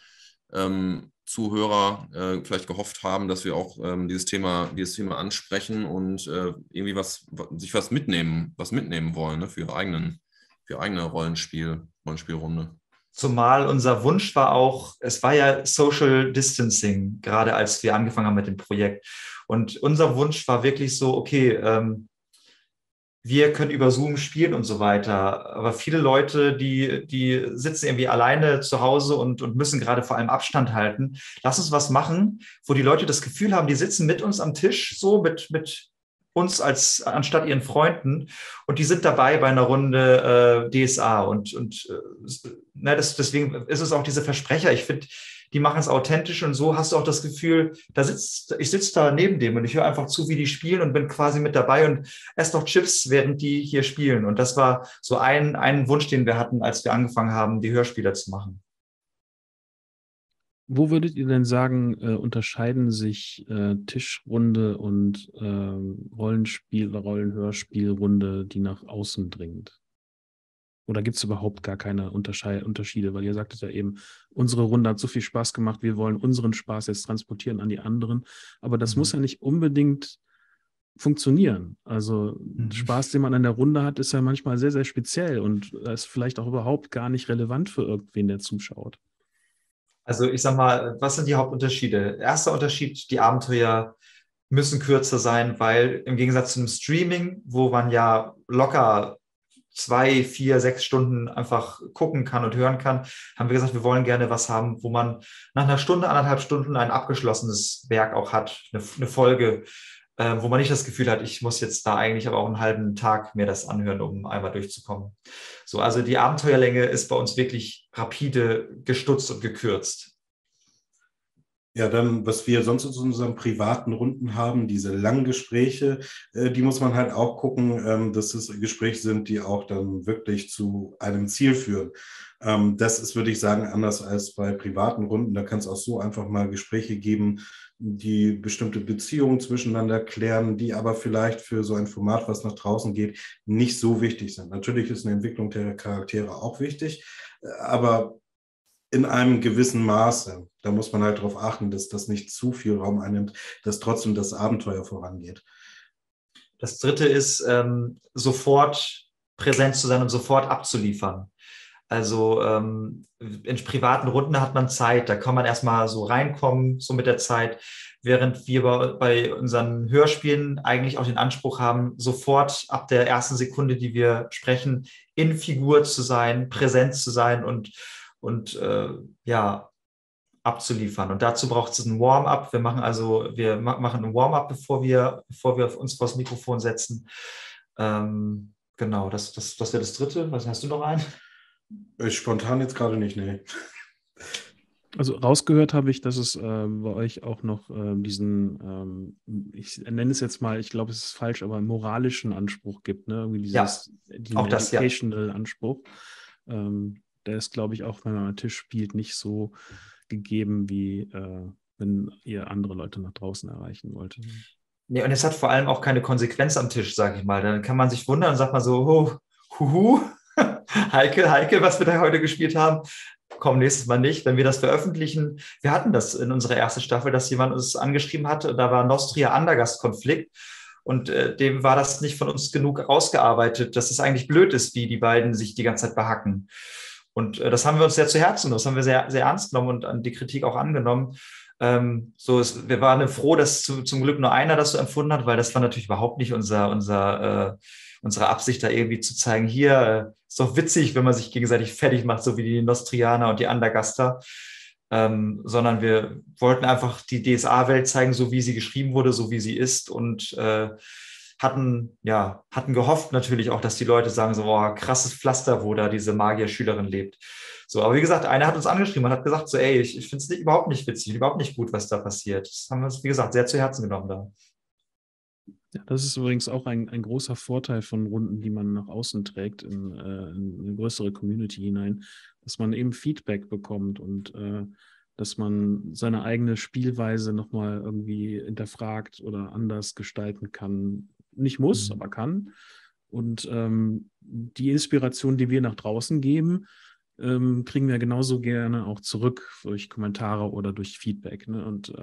Zuhörer vielleicht gehofft haben, dass wir auch dieses Thema ansprechen und irgendwie was mitnehmen wollen, ne, für eigene Rollenspielrunde. Zumal unser Wunsch war auch, es war ja Social Distancing, gerade als wir angefangen haben mit dem Projekt. Und unser Wunsch war wirklich so, okay, wir können über Zoom spielen und so weiter. Aber viele Leute, die sitzen irgendwie alleine zu Hause und müssen gerade vor allem Abstand halten. Lass uns was machen, wo die Leute das Gefühl haben, die sitzen mit uns am Tisch, so mit uns anstatt ihren Freunden. Und die sind dabei bei einer Runde DSA. Deswegen ist es auch diese Versprecher. Ich finde, die machen es authentisch und so hast du auch das Gefühl, ich sitze da neben dem und ich höre einfach zu, wie die spielen und bin quasi mit dabei und esse noch Chips, während die hier spielen. Und das war so ein Wunsch, den wir hatten, als wir angefangen haben, die Hörspiele zu machen. Wo würdet ihr denn sagen, unterscheiden sich Tischrunde und Rollenhörspielrunde, die nach außen dringt? Oder gibt es überhaupt gar keine Unterschiede? Weil ihr sagtet ja eben, unsere Runde hat so viel Spaß gemacht, wir wollen unseren Spaß jetzt transportieren an die anderen. Aber das muss ja nicht unbedingt funktionieren. Also Spaß, den man an der Runde hat, ist ja manchmal sehr, sehr speziell und ist vielleicht auch überhaupt gar nicht relevant für irgendwen, der zuschaut. Also ich sag mal, was sind die Hauptunterschiede? Erster Unterschied, die Abenteuer müssen kürzer sein, weil im Gegensatz zum Streaming, wo man ja locker 2, 4, 6 Stunden einfach gucken kann und hören kann, haben wir gesagt, wir wollen gerne was haben, wo man nach einer Stunde, 1,5 Stunden ein abgeschlossenes Werk auch hat, eine Folge, wo man nicht das Gefühl hat, ich muss jetzt da eigentlich aber auch einen halben Tag mir das anhören, um einmal durchzukommen. So, also die Abenteuerlänge ist bei uns wirklich rapide gestutzt und gekürzt. Ja, dann, was wir sonst in unseren privaten Runden haben, diese langen Gespräche, die muss man halt auch gucken, dass es Gespräche sind, die auch dann wirklich zu einem Ziel führen. Das ist, würde ich sagen, anders als bei privaten Runden. Da kann es auch so einfach mal Gespräche geben, die bestimmte Beziehungen zwischeneinander klären, die aber vielleicht für so ein Format, was nach draußen geht, nicht so wichtig sind. Natürlich ist eine Entwicklung der Charaktere auch wichtig, aber in einem gewissen Maße. Da muss man halt darauf achten, dass das nicht zu viel Raum einnimmt, dass trotzdem das Abenteuer vorangeht. Das Dritte ist, sofort präsent zu sein und sofort abzuliefern. Also in privaten Runden hat man Zeit, da kann man erstmal so reinkommen, so mit der Zeit, während wir bei unseren Hörspielen eigentlich auch den Anspruch haben, sofort ab der ersten Sekunde, die wir sprechen, in Figur zu sein, präsent zu sein und abzuliefern. Und dazu braucht es ein Warm-up. Wir machen ein Warm-up, bevor wir uns vors Mikrofon setzen. Genau, das wäre das Dritte. Was hast du noch ein? Spontan jetzt gerade nicht, nee. Also rausgehört habe ich, dass es bei euch auch noch diesen, ich nenne es jetzt mal, ich glaube, es ist falsch, aber moralischen Anspruch gibt, ne? Irgendwie dieses, ja, auch das, educational Anspruch. Der ist, glaube ich, auch, wenn man am Tisch spielt, nicht so gegeben, wie wenn ihr andere Leute nach draußen erreichen wollt. Nee, und es hat vor allem auch keine Konsequenz am Tisch, sage ich mal. Dann kann man sich wundern und sagt man so, oh, huhu, Heike, was wir da heute gespielt haben. Komm, nächstes Mal nicht, wenn wir das veröffentlichen. Wir hatten das in unserer ersten Staffel, dass jemand uns angeschrieben hat, da war Nostria-Andergast-Konflikt. Und dem war das nicht von uns genug ausgearbeitet, dass es eigentlich blöd ist, wie die beiden sich die ganze Zeit behacken. Und das haben wir uns sehr zu Herzen genommen, das haben wir sehr, sehr ernst genommen und an die Kritik auch angenommen. Wir waren froh, dass zum Glück nur einer das so empfunden hat, weil das war natürlich überhaupt nicht unsere Absicht, da irgendwie zu zeigen, hier ist doch witzig, wenn man sich gegenseitig fertig macht, so wie die Nostrianer und die Andergaster, sondern wir wollten einfach die DSA-Welt zeigen, so wie sie geschrieben wurde, so wie sie ist und hatten gehofft natürlich auch, dass die Leute sagen, so boah, krasses Pflaster, wo da diese Magier-Schülerin lebt. So, aber wie gesagt, einer hat uns angeschrieben und hat gesagt, so ey, ich finde es überhaupt nicht witzig, überhaupt nicht gut, was da passiert. Das haben wir uns, wie gesagt, sehr zu Herzen genommen da. Ja, das ist übrigens auch ein großer Vorteil von Runden, die man nach außen trägt, in eine größere Community hinein, dass man eben Feedback bekommt und dass man seine eigene Spielweise nochmal irgendwie hinterfragt oder anders gestalten kann. Nicht muss, aber kann. Und die Inspiration, die wir nach draußen geben, kriegen wir genauso gerne auch zurück durch Kommentare oder durch Feedback. Ne? Und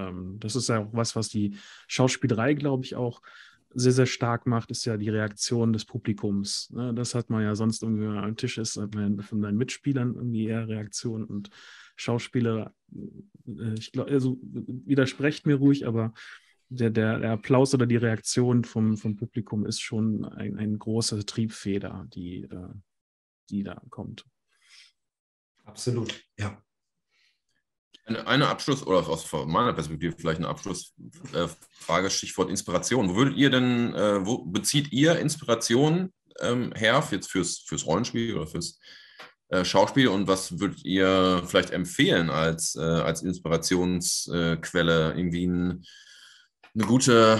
das ist ja auch was die Schauspielerei, glaube ich, auch sehr, sehr stark macht, ist ja die Reaktion des Publikums. Ne? Das hat man ja sonst irgendwie, wenn man am Tisch ist, hat man von seinen Mitspielern irgendwie eher Reaktionen und Schauspieler, ich glaube, also widersprecht mir ruhig, aber der Applaus oder die Reaktion vom Publikum ist schon ein großer Triebfeder, die da kommt. Absolut, ja. Eine Abschluss, oder aus meiner Perspektive vielleicht eine Abschlussfrage, Stichwort Inspiration. Wo würdet ihr denn, wo bezieht ihr Inspiration her, jetzt fürs Rollenspiel oder fürs Schauspiel, und was würdet ihr vielleicht empfehlen als Inspirationsquelle? Irgendwie eine gute,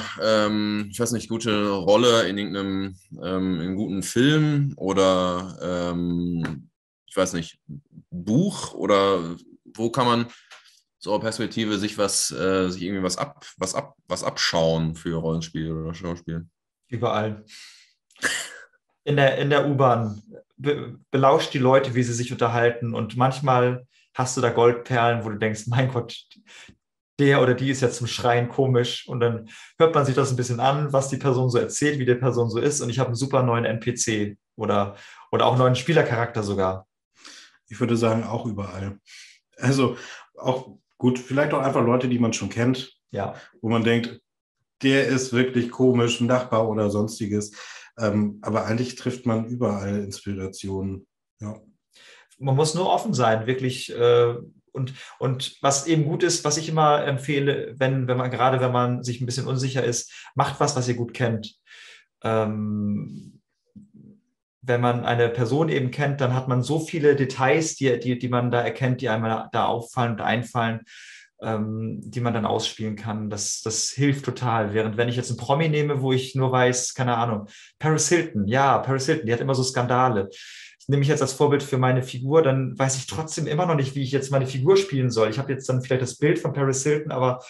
ich weiß nicht, gute Rolle in einem guten Film oder ich weiß nicht, Buch, oder wo kann man so eine Perspektive sich irgendwie was abschauen für Rollenspiel oder Schauspiel? Überall. In der U-Bahn. Belauscht die Leute, wie sie sich unterhalten, und manchmal hast du da Goldperlen, wo du denkst, mein Gott, der oder die ist ja zum Schreien komisch, und dann hört man sich das ein bisschen an, was die Person so erzählt, wie die Person so ist, und ich habe einen super neuen NPC oder auch einen neuen Spielercharakter sogar. Ich würde sagen, auch überall. Also auch gut, vielleicht auch einfach Leute, die man schon kennt, ja, wo man denkt, der ist wirklich komisch, ein Nachbar oder sonstiges. Aber eigentlich trifft man überall Inspirationen. Ja. Man muss nur offen sein, wirklich. Und was eben gut ist, was ich immer empfehle, wenn man sich ein bisschen unsicher ist, macht was ihr gut kennt. Wenn man eine Person eben kennt, dann hat man so viele Details, die man da erkennt, die einem da auffallen und einfallen, die man dann ausspielen kann. Das hilft total. Während wenn ich jetzt einen Promi nehme, wo ich nur weiß, keine Ahnung, Paris Hilton, die hat immer so Skandale. Nehme ich jetzt als Vorbild für meine Figur, dann weiß ich trotzdem immer noch nicht, wie ich jetzt meine Figur spielen soll. Ich habe jetzt dann vielleicht das Bild von Paris Hilton, aber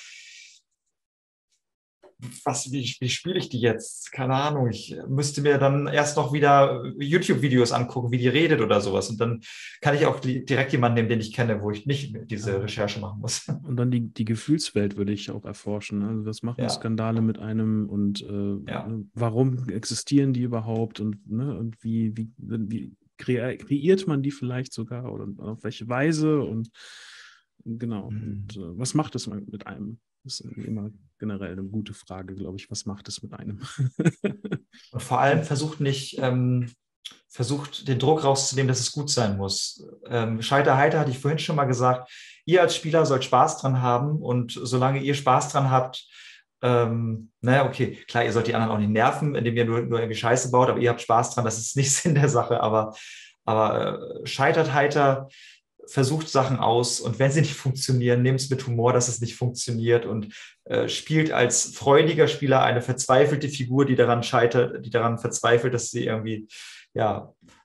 wie spiele ich die jetzt? Keine Ahnung. Ich müsste mir dann erst noch wieder YouTube-Videos angucken, wie die redet oder sowas. Und dann kann ich auch direkt jemanden nehmen, den ich kenne, wo ich nicht diese Recherche machen muss. Und dann die Gefühlswelt würde ich auch erforschen. Also was machen Skandale mit einem und warum existieren die überhaupt und wie kreiert man die vielleicht sogar oder auf welche Weise und genau. Und was macht es mit einem? Das ist immer generell eine gute Frage, glaube ich. Was macht es mit einem? Und vor allem versucht den Druck rauszunehmen, dass es gut sein muss. Scheiterheiter hatte ich vorhin schon mal gesagt, ihr als Spieler sollt Spaß dran haben und solange ihr Spaß dran habt, okay, klar, ihr sollt die anderen auch nicht nerven, indem ihr nur irgendwie Scheiße baut, aber ihr habt Spaß dran, das ist nicht Sinn der Sache, aber scheitert heiter, versucht Sachen aus und wenn sie nicht funktionieren, nehmt es mit Humor, dass es nicht funktioniert und spielt als freudiger Spieler eine verzweifelte Figur, die daran scheitert, die daran verzweifelt, dass sie irgendwie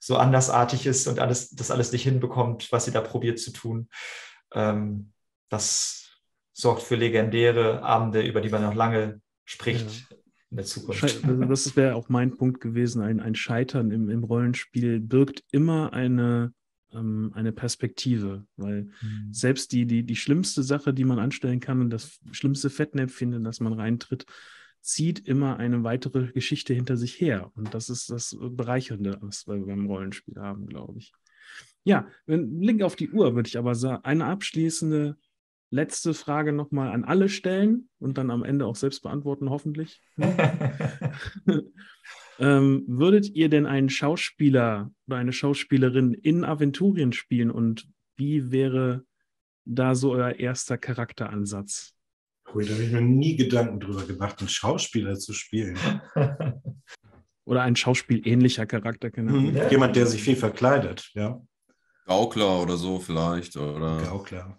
so andersartig ist und das alles nicht hinbekommt, was sie da probiert zu tun. Das sorgt für legendäre Abende, über die man noch lange spricht in der Zukunft. Also das wäre auch mein Punkt gewesen. Ein Scheitern im Rollenspiel birgt immer eine Perspektive, weil selbst die schlimmste Sache, die man anstellen kann und das schlimmste Fettnäpfchen, in das man reintritt, zieht immer eine weitere Geschichte hinter sich her. Und das ist das Bereichernde, was wir beim Rollenspiel haben, glaube ich. Ja, einen Blick auf die Uhr würde ich aber sagen. Eine abschließende letzte Frage nochmal an alle stellen und dann am Ende auch selbst beantworten, hoffentlich. Würdet ihr denn einen Schauspieler oder eine Schauspielerin in Aventurien spielen und wie wäre da so euer erster Charakteransatz? Cool, da habe ich mir nie Gedanken drüber gemacht, einen Schauspieler zu spielen. Oder ein schauspielähnlicher Charakter, genau. Jemand, der sich viel verkleidet, ja. Gaukler oder so vielleicht. Oder Gaukler.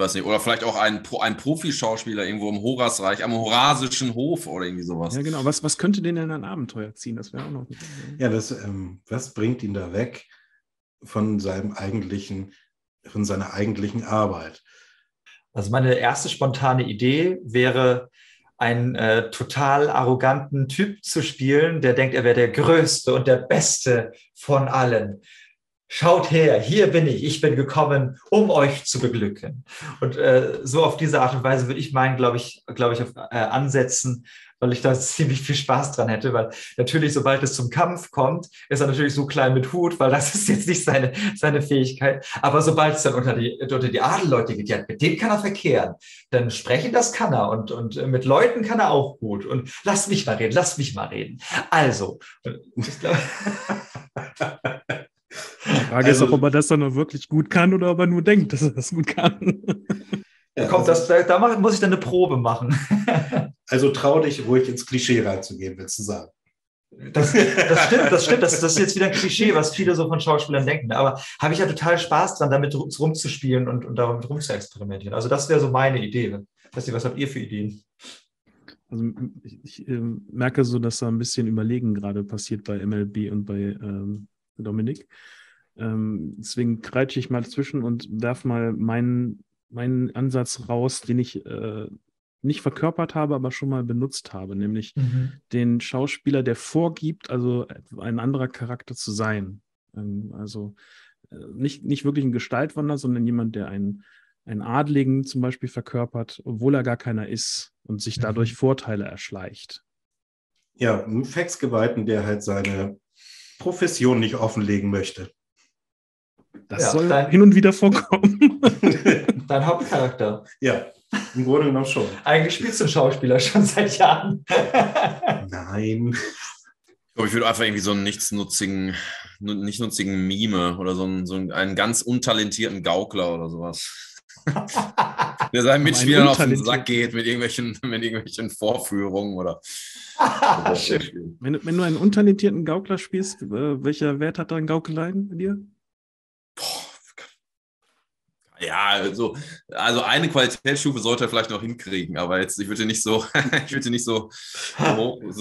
Weiß nicht, oder vielleicht auch ein Profi-Schauspieler irgendwo im Horasreich, am horasischen Hof oder irgendwie sowas. Ja, genau. Was könnte den denn ein Abenteuer ziehen? Das wäre auch noch gut. Ja, was bringt ihn da weg von seiner eigentlichen Arbeit? Also meine erste spontane Idee wäre, einen total arroganten Typ zu spielen, der denkt, er wäre der Größte und der Beste von allen. Schaut her, hier bin ich. Ich bin gekommen, um euch zu beglücken. Und so auf diese Art und Weise würde ich meinen, glaube ich, ansetzen, weil ich da ziemlich viel Spaß dran hätte. Weil natürlich, sobald es zum Kampf kommt, ist er natürlich so klein mit Hut, weil das ist jetzt nicht seine Fähigkeit. Aber sobald es dann unter die Adelleute geht, ja, mit denen kann er verkehren. Dann sprechen, das kann er. Und mit Leuten kann er auch gut. Und lasst mich mal reden. Also, ich glaube... Die Frage ist auch, ob er das dann noch wirklich gut kann oder ob er nur denkt, dass er das gut kann. Ja, da muss ich dann eine Probe machen. Also trau dich, ruhig ins Klischee reinzugehen, willst du sagen. Das stimmt. Das ist jetzt wieder ein Klischee, was viele so von Schauspielern denken. Aber habe ich ja total Spaß dran, damit rumzuspielen und damit rumzuexperimentieren. Also das wäre so meine Idee. Was habt ihr für Ideen? Also ich merke so, dass da ein bisschen Überlegen gerade passiert bei MLB und bei Dominik. Deswegen kreitsche ich mal dazwischen und werf mal meinen Ansatz raus, den ich nicht verkörpert habe, aber schon mal benutzt habe, nämlich den Schauspieler, der vorgibt, also ein anderer Charakter zu sein. Nicht wirklich ein Gestaltwandler, sondern jemand, der einen Adligen zum Beispiel verkörpert, obwohl er gar keiner ist und sich dadurch Vorteile erschleicht. Ja, ein Faxgeweihten, der halt seine Profession nicht offenlegen möchte. Das soll hin und wieder vorkommen. Dein Hauptcharakter. Ja, im Grunde genommen schon. Eigentlich spielst du einen Schauspieler schon seit Jahren. Nein. Ich würde einfach irgendwie so einen nicht nutzigen Mime oder so einen ganz untalentierten Gaukler oder sowas. Der seinen Mitspielern auf den Sack geht mit irgendwelchen Vorführungen oder. Wenn du einen untalentierten Gaukler spielst, welcher Wert hat da ein Gaukeleien bei dir? Ja, also eine Qualitätsstufe sollte er vielleicht noch hinkriegen, aber jetzt, ich würde nicht so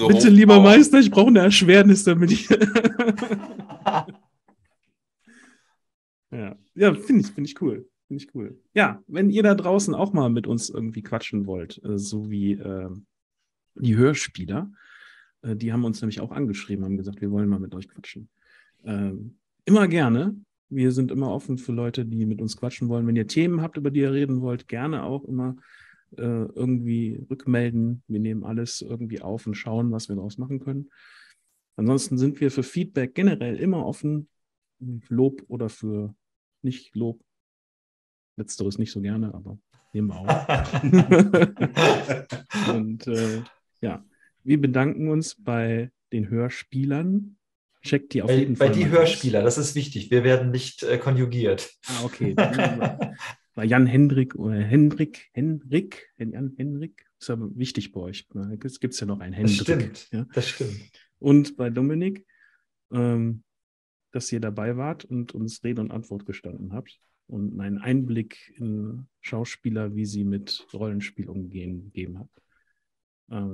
Bitte, lieber Meister, ich brauche eine Erschwernis, damit ich... Ja, finde ich cool. Ja, wenn ihr da draußen auch mal mit uns irgendwie quatschen wollt, so wie die Hörspieler, die haben uns nämlich auch angeschrieben, haben gesagt, wir wollen mal mit euch quatschen. Immer gerne. Wir sind immer offen für Leute, die mit uns quatschen wollen. Wenn ihr Themen habt, über die ihr reden wollt, gerne auch immer irgendwie rückmelden. Wir nehmen alles irgendwie auf und schauen, was wir daraus machen können. Ansonsten sind wir für Feedback generell immer offen. Lob oder für Nicht-Lob. Letzteres nicht so gerne, aber nehmen wir auch. Und ja, wir bedanken uns bei den Hörspielern. Checkt die auf jeden Fall. Bei die Hörspieler, das ist wichtig. Wir werden nicht konjugiert. Ah, okay. Bei Jan-Hendrik oder Hendrik. Jan-Hendrik ist aber wichtig bei euch. Es gibt ja noch einen Hendrik. Das stimmt. Und bei Dominik, dass ihr dabei wart und uns Rede und Antwort gestanden habt und einen Einblick in Schauspieler, wie sie mit Rollenspiel umgehen, gegeben habt.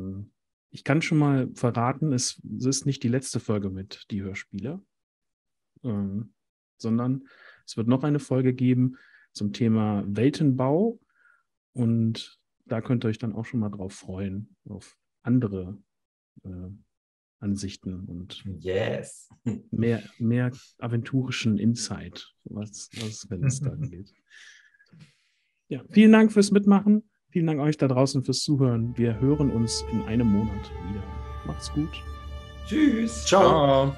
Ich kann schon mal verraten, es ist nicht die letzte Folge mit die Hörspieler, sondern es wird noch eine Folge geben zum Thema Weltenbau und da könnt ihr euch dann auch schon mal drauf freuen, auf andere Ansichten und mehr aventurischen Insight, wenn es da geht. Ja, vielen Dank fürs Mitmachen. Vielen Dank euch da draußen fürs Zuhören. Wir hören uns in einem Monat wieder. Macht's gut. Tschüss. Ciao.